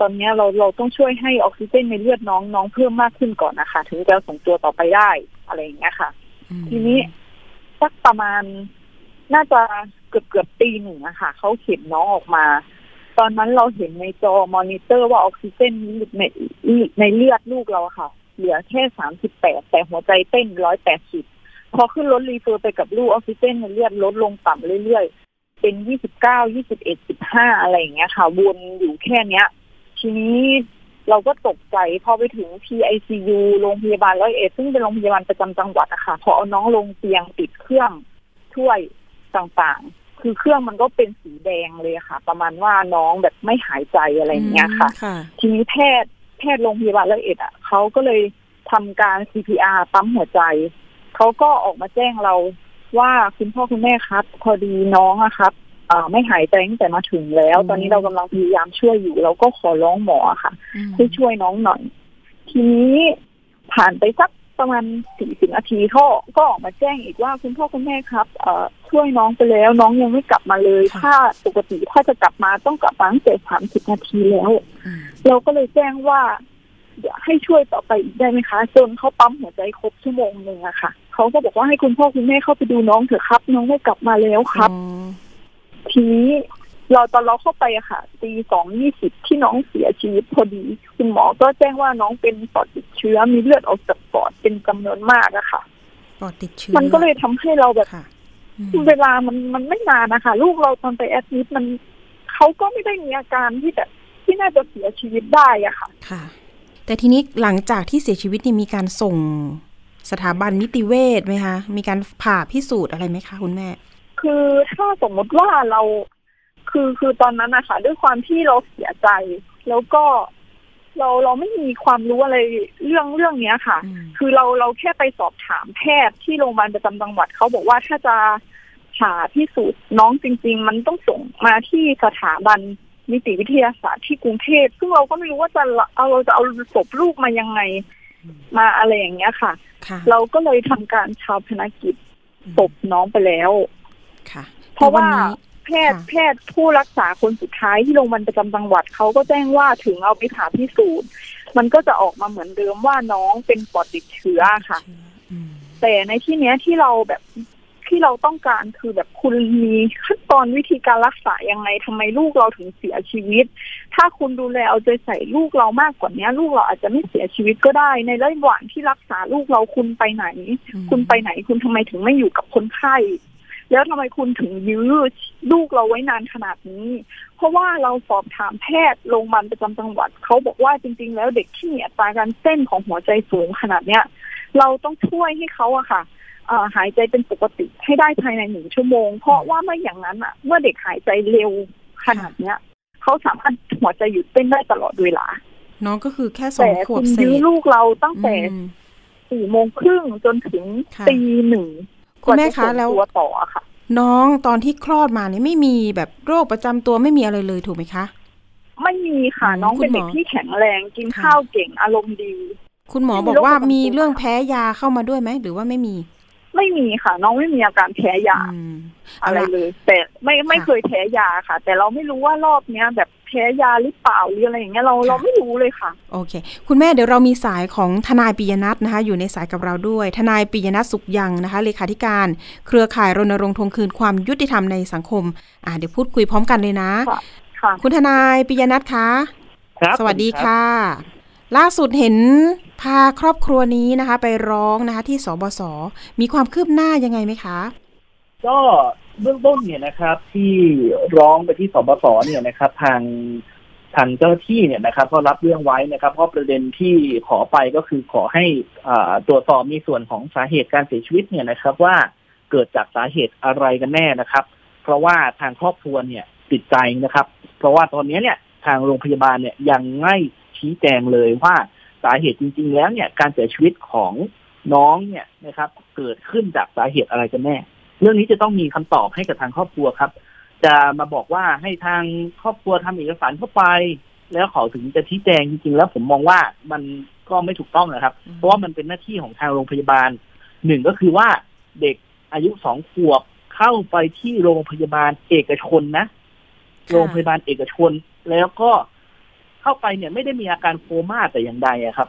ตอนนี้เราต้องช่วยให้ออกซิเจนในเลือดน้องเพิ่มมากขึ้นก่อนนะคะถึงจะส่งตัวต่อไปได้อะไรอย่างเงี้ยค่ะทีนี้สักประมาณน่าจะเกือบตี 1นะคะเขาเข็นน้องออกมาตอนนั้นเราเห็นในจอมอนิเตอร์ว่าออกซิเจนในเลือดลูกเราค่ะเหลือแค่38แต่หัวใจเต้น180พอขึ้นรถรีเฟอร์ไปกับลูกออกซิเจนในเลือดลดลงต่ำเรื่อยๆเป็น29 21 15อะไรอย่างเงี้ยค่ะวนอยู่แค่เนี้ยทีนี้เราก็ตกใจพอไปถึง PICU โรงพยาบาล101ซึ่งเป็นโรงพยาบาลประจำจังหวัดนะคะพอเอาน้องลงเตียงติดเครื่องช่วยต่างๆคือเครื่องมันก็เป็นสีแดงเลยค่ะประมาณว่าน้องแบบไม่หายใจอะไรอย่างเงี้ยค่ะทีนี้แพทย์โรงพยาบาล101อ่ะเขาก็เลยทำการ CPR ปั๊มหัวใจเขาก็ออกมาแจ้งเราว่าคุณพ่อคุณแม่ครับพอดีน้องอะครับไม่หายใจตั้งแต่มาถึงแล้วตอนนี้เรากำลังพยายามช่วยอยู่เราก็ขอร้องหมอค่ะให้ช่วยน้องหน่อยทีนี้ผ่านไปสักประมาณ 40 นาทีเขาก็ออกมาแจ้งอีกว่าคุณพ่อคุณแม่ครับช่วยน้องไปแล้วน้องยังไม่กลับมาเลยถ้าปกติถ้าจะกลับมาต้องกลับมาตั้งแต่ 30 นาทีแล้วเราก็เลยแจ้งว่าให้ช่วยต่อไปอีกได้ไหมคะจนเขาปั๊มหัวใจครบชั่วโมง 1อะค่ะเขาก็บอกว่าให้คุณพ่อคุณแม่เข้าไปดูน้องเถอะครับน้องได้กลับมาแล้วครับทีนี้เราตอนเราเข้าไปอะค่ะ 02:20 ที่น้องเสียชีวิตพอดีคุณหมอก็แจ้งว่าน้องเป็นปอดติดเชื้อมีเลือดออกจากปอดเป็นจำนวนมากอะค่ะปอดติดเชื้อมันก็เลยทำให้เราแบบเวลามันไม่นานนะคะลูกเราตอนไปแอดมิทมันเขาก็ไม่ได้มีอาการที่แบบที่น่าจะเสียชีวิตได้อะค่ะค่ะแต่ทีนี้หลังจากที่เสียชีวิตนี่มีการส่งสถาบันนิติเวชไหมคะมีการผ่าพิสูจน์อะไรไหมคะคุณแม่คือถ้าสมมติว่าเราคือตอนนั้นนะคะด้วยความที่เราเสียใจแล้วก็เราไม่มีความรู้อะไรเรื่องนี้ค่ะคือเราแค่ไปสอบถามแพทย์ที่โรงพยาบาลประจำจังหวัดเขาบอกว่าถ้าจะผ่าพิสูจน์น้องจริงๆมันต้องส่งมาที่สถาบันนิติวิทยาศาสตร์ที่กรุงเทพซึ่งเราก็ไม่รู้ว่าจะเราจะเอาศพลูกมายังไงมาอะไรอย่างเงี้ยค่ะเราก็เลยทำการชาปนกิจศพน้องไปแล้วเพราะว่าแพทย์ผู้รักษาคนสุดท้ายที่โรงพยาบาลประจำจังหวัดเขาก็แจ้งว่าถึงเอาไปผ่าพิสูจน์มันก็จะออกมาเหมือนเดิมว่าน้องเป็นปอดติดเชื้อค่ะแต่ในที่เนี้ยที่เราแบบที่เราต้องการคือแบบคุณมีขั้นตอนวิธีการรักษายังไงทำไมลูกเราถึงเสียชีวิตถ้าคุณดูแลเอาใจใส่ลูกเรามากกว่านี้ลูกเราอาจจะไม่เสียชีวิตก็ได้ในระหว่างที่รักษาลูกเราคุณไปไหนคุณทำไมถึงไม่อยู่กับคนไข้แล้วทำไมคุณถึงยื้อลูกเราไว้นานขนาดนี้เพราะว่าเราสอบถามแพทย์โรงพยาบาลประจำจังหวัดเขาบอกว่าจริงๆแล้วเด็กที่มีอัตราการเต้นของหัวใจสูงขนาดเนี้ยเราต้องช่วยให้เขาอะค่ะหายใจเป็นปกติให้ได้ภายใน1 ชั่วโมงเพราะว่าไม่อย่างนั้นอะเมื่อเด็กหายใจเร็วขนาดเนี้ยเขาสามารถหัวใจหยุดเต้นได้ตลอดเวลาน้องก็คือแค่2 ขวบเศษแต่คุณยื้อลูกเราตั้งแต่ 4 โมงครึ่งจนถึง ตี 1คุณแม่คะแล้วน้องตอนที่คลอดมานี่ไม่มีแบบโรคประจำตัวไม่มีอะไรเลยถูกไหมคะไม่มีค่ะน้องเป็นเด็กที่แข็งแรงกินข้าวเก่งอารมณ์ดีคุณหมอบอกว่ามีเรื่องแพ้ยาเข้ามาด้วยไหมหรือว่าไม่มีค่ะน้องไม่มีอาการแพ้ยาอะไรเลยแต่ไม่เคยแพ้ยาค่ะแต่เราไม่รู้ว่ารอบเนี้ยแบบแพ้ยาหรือเปล่าหรืออะไรอย่างเงี้ยเราไม่รู้เลยค่ะโอเคคุณแม่เดี๋ยวเรามีสายของทนายปิยนัทนะคะอยู่ในสายกับเราด้วยทนายปิยนัทสุขยังนะคะเลขาธิการเครือข่ายรณรงค์ทวงคืนความยุติธรรมในสังคมเดี๋ยวพูดคุยพร้อมกันเลยนะค่ะคุณทนายปิยนัทคะครับสวัสดีค่ะล่าสุดเห็นพาครอบครัวนี้นะคะไปร้องนะคะที่สบส.มีความคืบหน้ายังไงไหมคะก็เบื้องต้นเนี่ยนะครับที่ร้องไปที่สบส.เนี่ยนะครับทาง ทางเจ้าที่เนี่ยนะครับก็รับเรื่องไว้นะครับเพราะประเด็นที่ขอไปก็คือขอให้ตรวจสอบมีส่วนของสาเหตุการเสียชีวิตเนี่ยนะครับว่าเกิดจากสาเหตุอะไรกันแน่นะครับเพราะว่าทางครอบครัวเนี่ยติดใจนะครับเพราะว่าตอนนี้เนี่ยทางโรงพยาบาลเนี่ยยังไม่ชี้แจงเลยว่าสาเหตุจริงๆแล้วเนี่ยการเสียชีวิตของน้องเนี่ยนะครับเกิดขึ้นจากสาเหตุอะไรกันแน่เรื่องนี้จะต้องมีคำตอบให้กับทางครอบครัวครับจะมาบอกว่าให้ทางครอบครัวทำเอกสารเข้าไปแล้วเขาถึงจะชี้แจงจริงๆแล้วผมมองว่ามันก็ไม่ถูกต้องนะครับเพราะว่ามันเป็นหน้าที่ของทางโรงพยาบาลหนึ่งก็คือว่าเด็กอายุ2 ขวบเข้าไปที่โรงพยาบาลเอกชนนะโรงพยาบาลเอกชนแล้วก็เข้าไปเนี่ยไม่ได้มีอาการโคม่าแต่อย่างใดครับ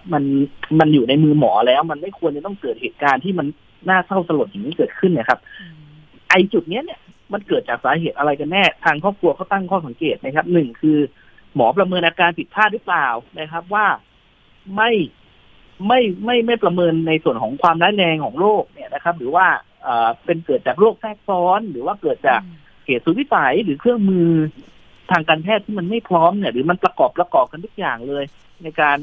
มันอยู่ในมือหมอแล้วมันไม่ควรจะต้องเกิดเหตุการณ์ที่มันน่าเศร้าสลดอย่างนี้เกิดขึ้นนะครับไอจุดเนี้ยเนี่ยมันเกิดจากสาเหตุอะไรกันแน่ทางครอบครัวเขาตั้งข้อสังเกตนะครับหนึ่งคือหมอประเมินอาการผิดพลาดหรือเปล่านะครับว่าไม่ประเมินในส่วนของความร้ายแรงของโรคเนี่ยนะครับหรือว่าเป็นเกิดจากโรคแทรกซ้อนหรือว่าเกิดจากเหตุสุดวิสัยหรือเครื่องมือทางการแพทย์ที่มันไม่พร้อมเนี่ยหรือมันประกอบกันทุกอย่างเลยในการ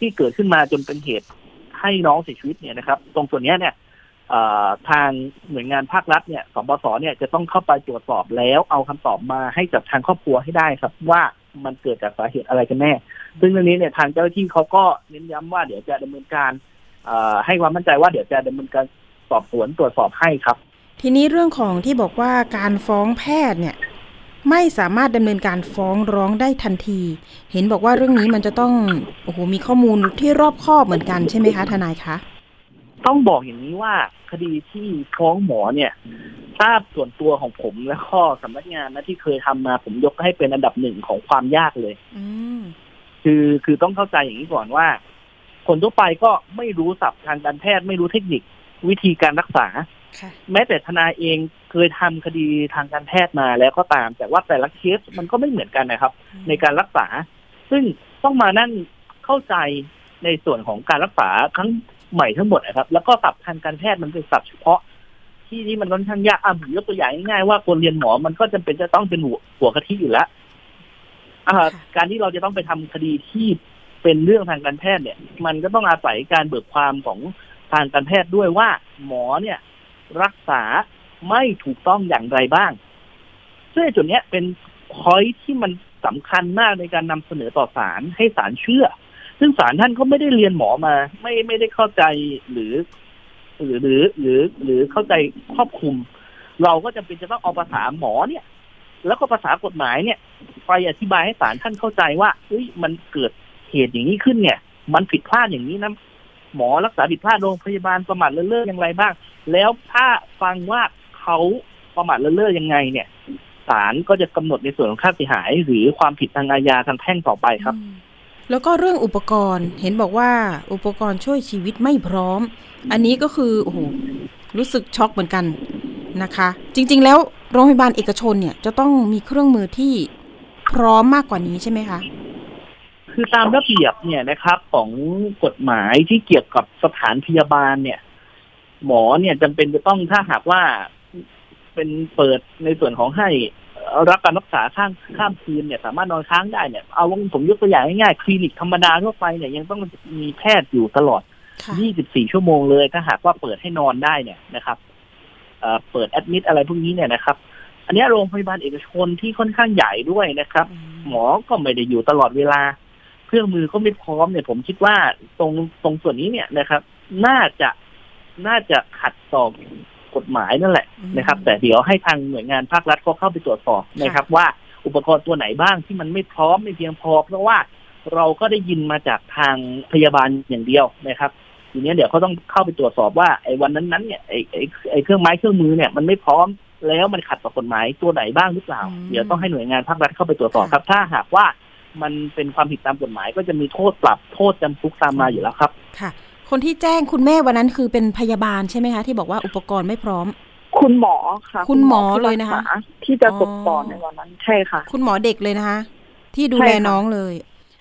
ที่เกิดขึ้นมาจนเป็นเหตุให้น้องเสียชีวิตเนี่ยนะครับตรงส่วนนี้เนี่ยทางหน่วยงานภาครัฐเนี่ยสปส.เนี่ยจะต้องเข้าไปตรวจสอบแล้วเอาคำตอบมาให้กับทางครอบครัวให้ได้ครับว่ามันเกิดจากสาเหตุอะไรกันแน่ซึ่งเรื่องนี้เนี่ยทางเจ้าหน้าที่เขาก็เน้นย้ำว่าเดี๋ยวจะดำเนินการให้ความมั่นใจว่าเดี๋ยวจะดำเนินการสอบสวนตรวจสอบให้ครับทีนี้เรื่องของที่บอกว่าการฟ้องแพทย์เนี่ยไม่สามารถดำเนินการฟ้องร้องได้ทันทีเห็นบอกว่าเรื่องนี้มันจะต้องโอ้โหมีข้อมูลที่รอบคอบเหมือนกันใช่ไหมคะทนายคะต้องบอกอย่างนี้ว่าคดีที่ฟ้องหมอเนี่ยทราบส่วนตัวของผมและข้อสำนักงานนะที่เคยทำมาผมยกให้เป็นอันดับหนึ่งของความยากเลยคือต้องเข้าใจอย่างนี้ก่อนว่าคนทั่วไปก็ไม่รู้ศัพท์ทางการแพทย์ไม่รู้เทคนิควิธีการรักษาแม้แต่ทนายเองเคยทำคดีทางการแพทย์มาแล้วก็ตามแต่ว่าแต่ละเคสมันก็ไม่เหมือนกันนะครับในการรักษาซึ่งต้องมานั่งเข้าใจในส่วนของการรักษาทั้งใหม่ทั้งหมดนะครับแล้วก็ศัพท์ทางการแพทย์มันเป็นศัพท์เฉพาะที่มันค่อนข้างยากผมยกตัวอย่างง่ายๆว่าคนเรียนหมอมันก็จำเป็นจะต้องเป็นหัวกะทิอยู่แล้วการที่เราจะต้องไปทำคดีที่เป็นเรื่องทางการแพทย์เนี่ยมันก็ต้องอาศัยการเบิกความของทางการแพทย์ด้วยว่าหมอเนี่ยรักษาไม่ถูกต้องอย่างไรบ้างซึ่งจุดนี้เป็นพอยท์ที่มันสำคัญมากในการนำเสนอต่อศาลให้ศาลเชื่อซึ่งศาลท่านก็ไม่ได้เรียนหมอมาไม่ได้เข้าใจหรือเข้าใจครอบคลุมเราก็จำเป็นจะต้องเอาภาษาหมอเนี่ยแล้วก็ภาษากฎหมายเนี่ยไปอธิบายให้ศาลท่านเข้าใจว่าเฮ้ยมันเกิดเหตุอย่างนี้ขึ้นเนี่ยมันผิดพลาดอย่างนี้นะหมอรักษาผิดพลาดโรงพยาบาลประมาทเลินเล่ออย่างไรบ้างแล้วถ้าฟังว่าเขาประมาทเลินเล่อยังไงเนี่ยศาลก็จะกำหนดในส่วนของค่าเสียหายหรือความผิดทางอาญาทางแพ่งต่อไปครับแล้วก็เรื่องอุปกรณ์เห็นบอกว่าอุปกรณ์ช่วยชีวิตไม่พร้อมอันนี้ก็คือโอ้โหรู้สึกช็อกเหมือนกันนะคะจริงๆแล้วโรงพยาบาลเอกชนเนี่ยจะต้องมีเครื่องมือที่พร้อมมากกว่านี้ใช่ไหมคะคือตามระเบียบเนี่ยนะครับของกฎหมายที่เกี่ยวกับสถานพยาบาลเนี่ยหมอเนี่ยจำเป็นจะต้องถ้าหากว่าเป็นเปิดในส่วนของให้รับการรักษาข้ามคืนเนี่ยสามารถนอนค้างได้เนี่ยเอาผมยกตัวอย่างง่ายๆคลินิกธรรมดาทั่วไปเนี่ยยังต้องมีแพทย์อยู่ตลอด24ชั่วโมงเลยถ้าหากว่าเปิดให้นอนได้เนี่ยนะครับเปิดแอดมิดอะไรพวกนี้เนี่ยนะครับอันนี้โรงพยาบาลเอกชนที่ค่อนข้างใหญ่ด้วยนะครับหมอก็ไม่ได้อยู่ตลอดเวลาเครื่องมือก็ไม่พร้อมเนี่ยผมคิดว่าตรงส่วนนี้เนี่ยนะครับน่าจะขัดต่อกฎหมายนั่นแหละนะครับแต่เดี๋ยวให้ทางหน่วยงานภาครัฐก็เข้าไปตรวจสอบนะครับว่าอุปกรณ์ตัวไหนบ้างที่มันไม่พร้อมไม่เพียงพอเพราะว่าเราก็ได้ยินมาจากทางพยาบาลอย่างเดียวนะครับทีนี้เดี๋ยวเขาต้องเข้าไปตรวจสอบว่าไอ้วันนั้นเนี่ยไอ้เครื่องไม้เครื่องมือเนี่ยมันไม่พร้อมแล้วมันขัดต่อกฎหมายตัวไหนบ้างหรือเปล่าเดี๋ยวต้องให้หน่วยงานภาครัฐเข้าไปตรวจสอบครับถ้าหากว่ามันเป็นความผิดตามกฎหมายก็จะมีโทษปรับโทษจำคุกตามมาอยู่แล้วครับค่ะคนที่แจ้งคุณแม่วันนั้นคือเป็นพยาบาลใช่ไหมคะที่บอกว่าอุปกรณ์ไม่พร้อมคุณหมอค่ะคุณหมอเลยนะคะที่จะตรวจสอบในวันนั้นใช่ค่ะคุณหมอเด็กเลยนะคะที่ดูแลน้องเลย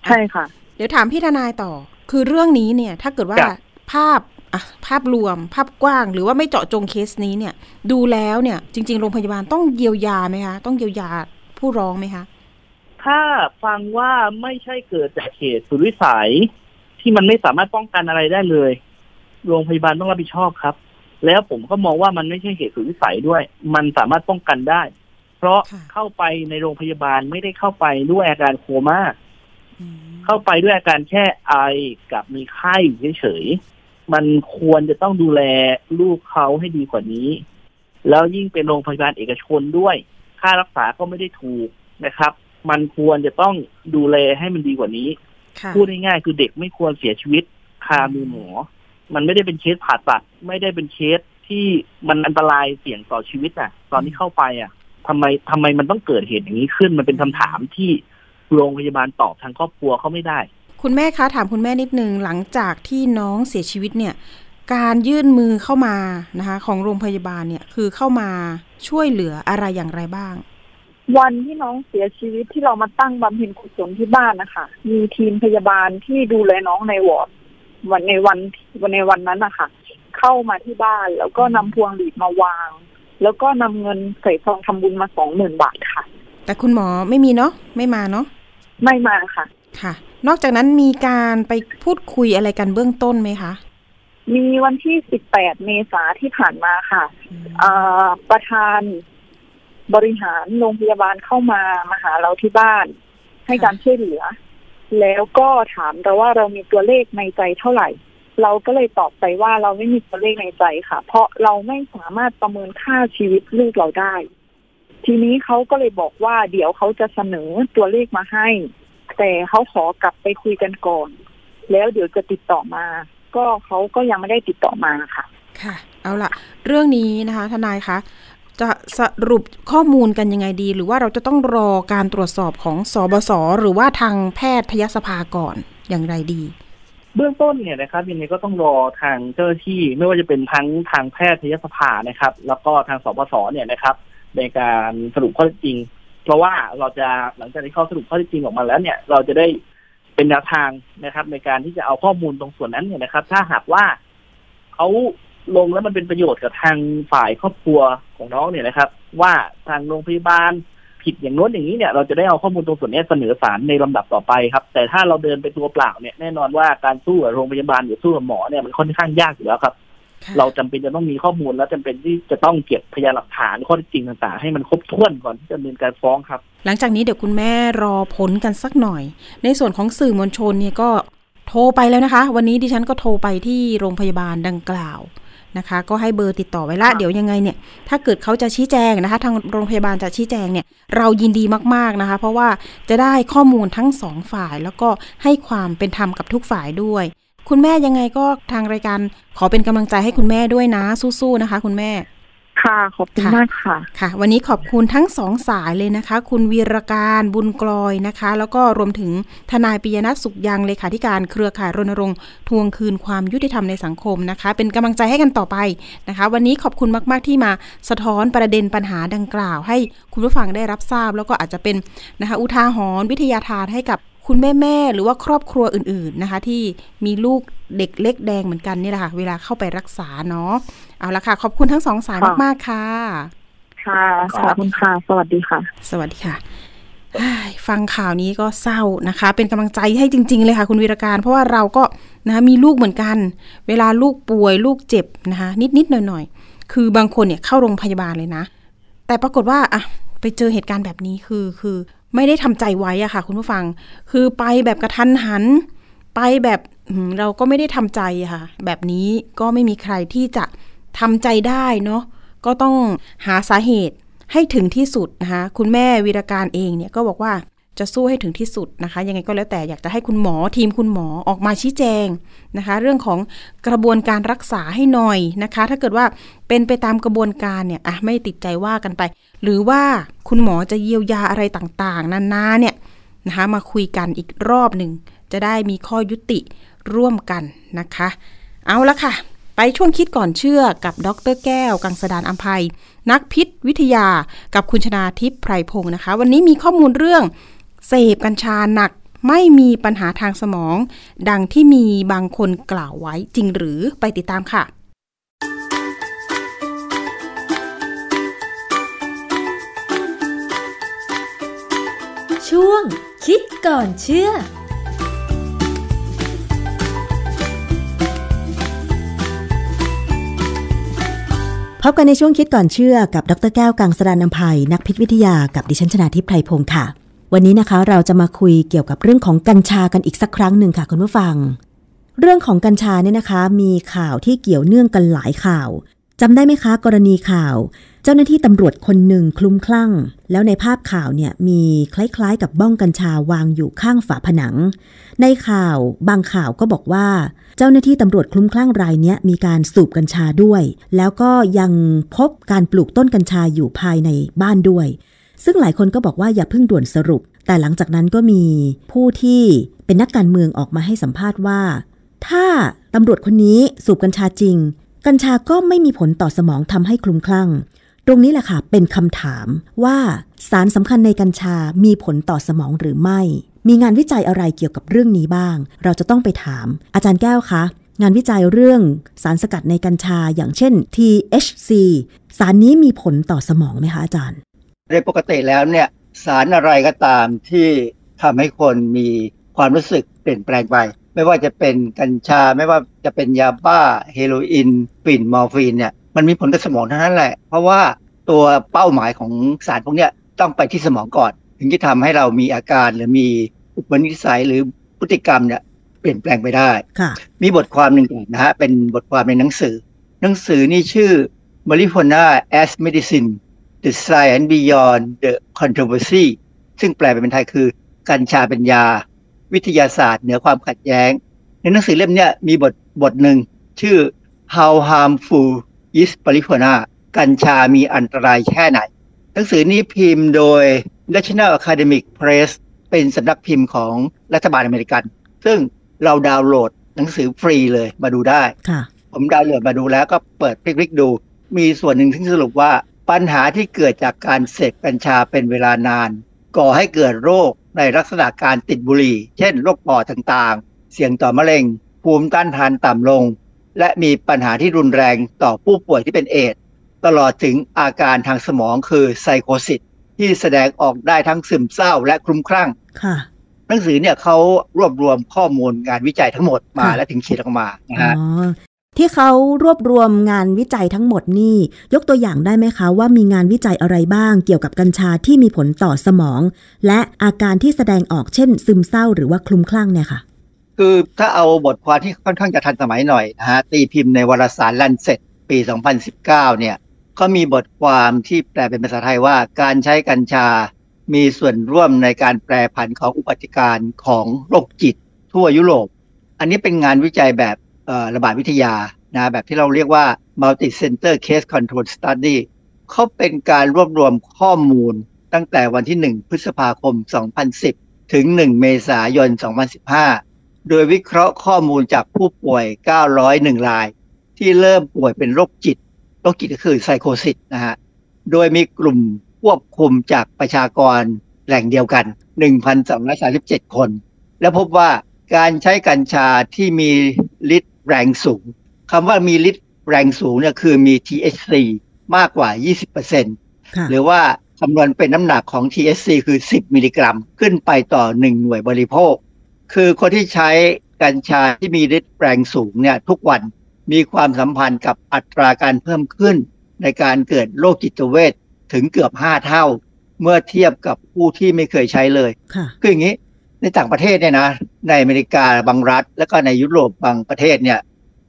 ใช่ค่ะเดี๋ยวถามพี่ทนายต่อคือเรื่องนี้เนี่ยถ้าเกิดว่าภาพรวมภาพกว้างหรือว่าไม่เจาะจงเคสนี้เนี่ยดูแล้วเนี่ยจริงๆโรงพยาบาลต้องเยียวยาไหมคะต้องเยียวยาผู้ร้องไหมคะ ถ้าฟังว่าไม่ใช่เกิดจากเหตุสุดวิสัยที่มันไม่สามารถป้องกันอะไรได้เลยโรงพยาบาลต้องรับผิดชอบครับแล้วผมก็มองว่ามันไม่ใช่เหตุสุดวิสัยด้วยมันสามารถป้องกันได้เพราะเข้าไปในโรงพยาบาลไม่ได้เข้าไปด้วยอาการโคม่าเข้าไปด้วยอาการแค่ไอกับมีไข้เฉยๆมันควรจะต้องดูแลลูกเขาให้ดีกว่านี้แล้วยิ่งเป็นโรงพยาบาลเอกชนด้วยค่ารักษาก็ไม่ได้ถูกนะครับมันควรจะต้องดูแลให้มันดีกว่านี้พูดง่ายๆคือเด็กไม่ควรเสียชีวิตคามือหมอมันไม่ได้เป็นเคสผ่าตัดไม่ได้เป็นเคสที่มันอันตรายเสี่ยงต่อชีวิตอ่ะตอนที่เข้าไปอ่ะทำไมมันต้องเกิดเหตุอย่างนี้ขึ้นมันเป็นคำถามที่โรงพยาบาลตอบทางครอบครัวเขาไม่ได้คุณแม่คะถามคุณแม่นิดนึงหลังจากที่น้องเสียชีวิตเนี่ยการยื่นมือเข้ามานะคะของโรงพยาบาลเนี่ยคือเข้ามาช่วยเหลืออะไรอย่างไรบ้างวันที่น้องเสียชีวิตที่เรามาตั้งบำเพ็ญกุศลที่บ้านนะคะมีทีมพยาบาลที่ดูแลน้องในวอร์ดในวันนั้นนะคะเข้ามาที่บ้านแล้วก็นำพวงหลีดมาวางแล้วก็นำเงินใส่ซองทำบุญมา 20,000 บาทค่ะแต่คุณหมอไม่มีเนาะไม่มาเนาะไม่มาค่ะค่ะนอกจากนั้นมีการไปพูดคุยอะไรกันเบื้องต้นไหมคะมีวันที่18เมษายนที่ผ่านมาค่ะประธานบริหารโรงพยาบาลเข้ามาหาเราที่บ้านให้การช่วยเหลือแล้วก็ถามเราว่าเรามีตัวเลขในใจเท่าไหร่เราก็เลยตอบไปว่าเราไม่มีตัวเลขในใจค่ะเพราะเราไม่สามารถประเมินค่าชีวิตลูกเราได้ทีนี้เขาก็เลยบอกว่าเดี๋ยวเขาจะเสนอตัวเลขมาให้แต่เขาขอกลับไปคุยกันก่อนแล้วเดี๋ยวจะติดต่อมาก็เขาก็ยังไม่ได้ติดต่อมาค่ะค่ะเอาล่ะเรื่องนี้นะคะทนายคะจะสรุปข้อมูลกันยังไงดีหรือว่าเราจะต้องรอการตรวจสอบของสบส.หรือว่าทางแพทยสภาก่อนอย่างไรดีเบื้องต้นเนี่ยนะครับยังไงก็ต้องรอทางเจ้าหน้าที่ไม่ว่าจะเป็นทั้งทางแพทยสภานะครับแล้วก็ทางสบส.เนี่ยนะครับในการสรุปข้อเท็จจริงเพราะว่าเราจะหลังจากที่เขาสรุปข้อเท็จจริงออกมาแล้วเนี่ยเราจะได้เป็นแนวทางนะครับในการที่จะเอาข้อมูลตรงส่วนนั้นเนี่ยนะครับถ้าหากว่าเขาลงแล้วมันเป็นประโยชน์กับทางฝ่ายครอบครัวของน้องเนี่ยนะครับว่าทางโรงพยาบาลผิดอย่างโน้นอย่างนี้เนี่ยเราจะได้เอาข้อมูลตรงส่วนนี้เสนอศาลในลำดับต่อไปครับแต่ถ้าเราเดินไปตัวเปล่าเนี่ยแน่นอนว่าการสู้กับโรงพยาบาลหรือสู้กับหมอเนี่ยมันค่อนข้างยากอยู่แล้วครับเราจำเป็นจะต้องมีข้อมูลและจำเป็นที่จะต้องเก็บพยานหลักฐานข้อเท็จจริงต่างๆให้มันครบถ้วนก่อนที่จะดำเนินการฟ้องครับหลังจากนี้เดี๋ยวคุณแม่รอผลกันสักหน่อยในส่วนของสื่อมวลชนเนี่ยก็โทรไปแล้วนะคะวันนี้ดิฉันก็โทรไปที่โรงพยาบาลดังกล่าวนะคะก็ให้เบอร์ติดต่อไว้ละเดี๋ยวยังไงเนี่ยถ้าเกิดเขาจะชี้แจงนะคะทางโรงพยาบาลจะชี้แจงเนี่ยเรายินดีมากๆนะคะเพราะว่าจะได้ข้อมูลทั้งสองฝ่ายแล้วก็ให้ความเป็นธรรมกับทุกฝ่ายด้วยคุณแม่ยังไงก็ทางรายการขอเป็นกำลังใจให้คุณแม่ด้วยนะสู้ๆนะคะคุณแม่ค่ะขอบคุณมากค่ะค่ะวันนี้ขอบคุณทั้งสองสายเลยนะคะคุณวีรการบุญกลอยนะคะแล้วก็รวมถึงทนายปิยนัทสุขยังเลขาธิการเครือข่ายรณรงค์ทวงคืนความยุติธรรมในสังคมนะคะเป็นกำลังใจให้กันต่อไปนะคะวันนี้ขอบคุณมากๆที่มาสะท้อนประเด็นปัญหาดังกล่าวให้คุณผู้ฟังได้รับทราบแล้วก็อาจจะเป็นนะคะอุทาหรณ์วิทยาทานให้กับคุณแม่หรือว่าครอบครัวอื่นๆนะคะที่มีลูกเด็กเล็กแดงเหมือนกันนี่แหละค่ะเวลาเข้าไปรักษาเนาะเอาละค่ะขอบคุณทั้งสองสายมากๆค่ะค่ะขอบคุณค่ะสวัสดีค่ะสวัสดีค่ะฟังข่าวนี้ก็เศร้านะคะเป็นกำลังใจให้จริงๆเลยค่ะคุณวีรการเพราะว่าเราก็นะมีลูกเหมือนกันเวลาลูกป่วยลูกเจ็บนะคะนิดๆหน่อยๆคือบางคนเนี่ยเข้าโรงพยาบาลเลยนะแต่ปรากฏว่าอะไปเจอเหตุการณ์แบบนี้คือไม่ได้ทำใจไว้อะค่ะคุณผู้ฟังคือไปแบบกระทันหันไปแบบเราก็ไม่ได้ทำใจค่ะแบบนี้ก็ไม่มีใครที่จะทำใจได้เนาะก็ต้องหาสาเหตุให้ถึงที่สุดนะคะคุณแม่วีรการเองเนี่ยก็บอกว่าจะสู้ให้ถึงที่สุดนะคะยังไงก็แล้วแต่อยากจะให้คุณหมอทีมคุณหมอออกมาชี้แจงนะคะเรื่องของกระบวนการรักษาให้หน่อยนะคะถ้าเกิดว่าเป็นไปตามกระบวนการเนี่ยอ่ะไม่ติดใจว่ากันไปหรือว่าคุณหมอจะเยียวยาอะไรต่างๆนานาเนี่ยนะคะมาคุยกันอีกรอบหนึ่งจะได้มีข้อยุติร่วมกันนะคะเอาละค่ะไปช่วงคิดก่อนเชื่อกับดร.แก้วกังสดาลอำไพนักพิษวิทยากับคุณชนาทิพย์ไพรพงศ์นะคะวันนี้มีข้อมูลเรื่องเสพกัญชาหนักไม่มีปัญหาทางสมองดังที่มีบางคนกล่าวไว้จริงหรือไปติดตามค่ะ ช่วงคิดก่อนเชื่อพบกันในช่วงคิดก่อนเชื่อกับดร.แก้วกังสดาลอำไพนักพิษวิทยากับดิฉันชนาทิพย์ไพรพงศ์ค่ะวันนี้นะคะเราจะมาคุยเกี่ยวกับเรื่องของกัญชากันอีกสักครั้งหนึ่งค่ะคุณผู้ฟังเรื่องของกัญชาเนี่ยนะคะมีข่าวที่เกี่ยวเนื่องกันหลายข่าวจำได้ไหมคะกรณีข่าวเจ้าหน้าที่ตำรวจคนหนึ่งคลุ้มคลั่งแล้วในภาพข่าวเนี่ยมีคล้ายๆกับบ้องกัญชาวางอยู่ข้างฝาผนังในข่าวบางข่าวก็บอกว่าเจ้าหน้าที่ตำรวจคลุ้มคลั่งรายนี้มีการสูบกัญชาด้วยแล้วก็ยังพบการปลูกต้นกัญชาอยู่ภายในบ้านด้วยซึ่งหลายคนก็บอกว่าอย่าเพิ่งด่วนสรุปแต่หลังจากนั้นก็มีผู้ที่เป็นนักการเมืองออกมาให้สัมภาษณ์ว่าถ้าตำรวจคนนี้สูบกัญชาจริงกัญชาก็ไม่มีผลต่อสมองทำให้คลุ้มคลั่งตรงนี้แหละค่ะเป็นคำถามว่าสารสำคัญในกัญชามีผลต่อสมองหรือไม่มีงานวิจัยอะไรเกี่ยวกับเรื่องนี้บ้างเราจะต้องไปถามอาจารย์แก้วคะงานวิจัยเรื่องสารสกัดในกัญชาอย่างเช่น THC สารนี้มีผลต่อสมองไหมคะอาจารย์โดยปกติแล้วเนี่ยสารอะไรก็ตามที่ทำให้คนมีความรู้สึกเปลี่ยนแปลงไปไม่ว่าจะเป็นกัญชาไม่ว่าจะเป็นยาบ้าเฮโรอีนปิ่นมอร์ฟีนเนี่ยมันมีผลกับสมองทั้งนั้นแหละเพราะว่าตัวเป้าหมายของสารพวกนี้ต้องไปที่สมองก่อนถึงจะทำให้เรามีอาการหรือมีอุปนิสัยหรือพฤติกรรมเนี่ยเปลี่ยนแปลงไปได้มีบทความหนึ่งนะฮะเป็นบทความในหนังสือนี่ชื่อ Marijuana as Medicine: The Science Beyond the Controversy ซึ่งแปลเป็นไทยคือกัญชาเป็นยาวิทยาศาสตร์เหนือความขัดแย้งในหนังสือเล่มนี้มีบทหนึ่งชื่อ How Harmful is Marijuana กัญชามีอันตรายแค่ไหนหนังสือนี้พิมพ์โดย National Academic Press เป็นสำนักพิมพ์ของรัฐบาลอเมริกันซึ่งเราดาวน์โหลดหนังสือฟรีเลยมาดูได้ผมดาวน์โหลดมาดูแล้วก็เปิดคลิกๆดูมีส่วนหนึ่งที่สรุปว่าปัญหาที่เกิดจากการเสพกัญชาเป็นเวลานานก่อให้เกิดโรคในลักษณะการติดบุหรี่เช่นโรคปอดต่างๆเสี่ยงต่อมะเร็งภูมิต้านทานต่ำลงและมีปัญหาที่รุนแรงต่อผู้ป่วยที่เป็นเอดส์ตลอดถึงอาการทางสมองคือไซโคซิสที่แสดงออกได้ทั้งซึมเศร้าและคลุ้มคลั่งหนังสือเนี่ยเขารวบรวมข้อมูลงานวิจัยทั้งหมดมาและถึงเขียนออกมานะฮะที่เขารวบรวมงานวิจัยทั้งหมดนี่ยกตัวอย่างได้ไหมคะว่ามีงานวิจัยอะไรบ้างเกี่ยวกับกัญชาที่มีผลต่อสมองและอาการที่แสดงออกเช่นซึมเศร้าหรือว่าคลุ้มคลั่งเนี่ยค่ะคือถ้าเอาบทความที่ค่อนข้างจะทันสมัยหน่อยนะฮะตีพิมพ์ในวารสาร Lancet ปี 2019 เนี่ยก็มีบทความที่แปลเป็นภาษาไทยว่าการใช้กัญชามีส่วนร่วมในการแปรผันของอุบัติการของโรคจิตทั่วยุโรปอันนี้เป็นงานวิจัยแบบระบาดวิทยานะแบบที่เราเรียกว่า multi center case control study เขาเป็นการรวบรวมข้อมูลตั้งแต่วันที่1พฤษภาคม2010ถึง1เมษายน2015โดยวิเคราะห์ข้อมูลจากผู้ป่วย901รายที่เริ่มป่วยเป็นโรคจิตก็คือไซโคซิสนะฮะโดยมีกลุ่มควบคุมจากประชากรแหล่งเดียวกัน 1,237 คนและพบว่าการใช้กัญชาที่มีฤทธิ์แรงสูงคำว่ามีฤทธิ์แรงสูงเนี่ยคือมี THC มากกว่า 20% หรือว่าคำนวณเป็นน้ำหนักของ THC คือ10มิลลิกรัมขึ้นไปต่อ1หน่วยบริโภคคือคนที่ใช้กัญชาที่มีฤทธิ์แรงสูงเนี่ยทุกวันมีความสัมพันธ์กับอัตราการเพิ่มขึ้นในการเกิดโรคจิตเวชถึงเกือบ5เท่าเมื่อเทียบกับผู้ที่ไม่เคยใช้เลยคืออย่างนี้ในต่างประเทศเนี่ยนะในอเมริกาบางรัฐแล้วก็ในยุโรปบางประเทศเนี่ย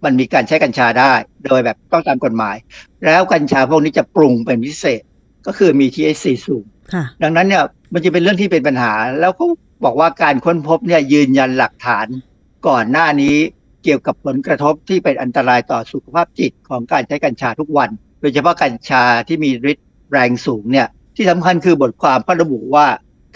มันมีการใช้กัญชาได้โดยแบบต้องตามกฎหมายแล้วกัญชาพวกนี้จะปรุงเป็นพิเศษก็คือมี THC สูงดังนั้นเนี่ยมันจะเป็นเรื่องที่เป็นปัญหาแล้วก็บอกว่าการค้นพบเนี่ยยืนยันหลักฐานก่อนหน้านี้เกี่ยวกับผลกระทบที่เป็นอันตรายต่อสุขภาพจิตของการใช้กัญชาทุกวันโดยเฉพาะกัญชาที่มีฤทธิ์แรงสูงเนี่ยที่สำคัญคือบทความระบุว่า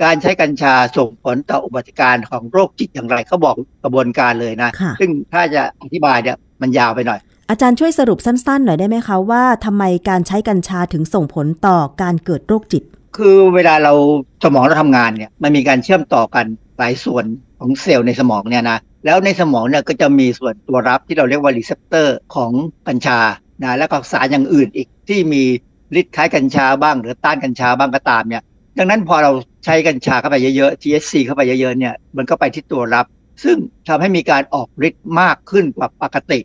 การใช้กัญชาส่งผลต่ออุบัติการของโรคจิตอย่างไรเขาบอกกระบวนการเลยนะซึ่งถ้าจะอธิบายเนี่ยมันยาวไปหน่อยอาจารย์ช่วยสรุปสั้นๆหน่อยได้ไหมคะว่าทำไมการใช้กัญชาถึงส่งผลต่อการเกิดโรคจิตคือเวลาเราสมองเราทำงานเนี่ยมันมีการเชื่อมต่อกันหลายส่วนของเซลล์ในสมองเนี่ยนะแล้วในสมองเนี่ยก็จะมีส่วนตัวรับที่เราเรียกว่ารีเซพเตอร์ของกัญชานะแล้วก็สารอย่างอื่นอีกที่มีฤทธิ์คล้ายกัญชาบ้างหรือต้านกัญชาบ้างก็ตามเนี่ยดังนั้นพอเรา ใช้กัญชาเข้าไปเยอะๆ THC เข้าไปเยอะๆเนี่ยมันก็ไปที่ตัวรับซึ่งทำให้มีการออกฤทธิ์มากขึ้นกว่าปกติ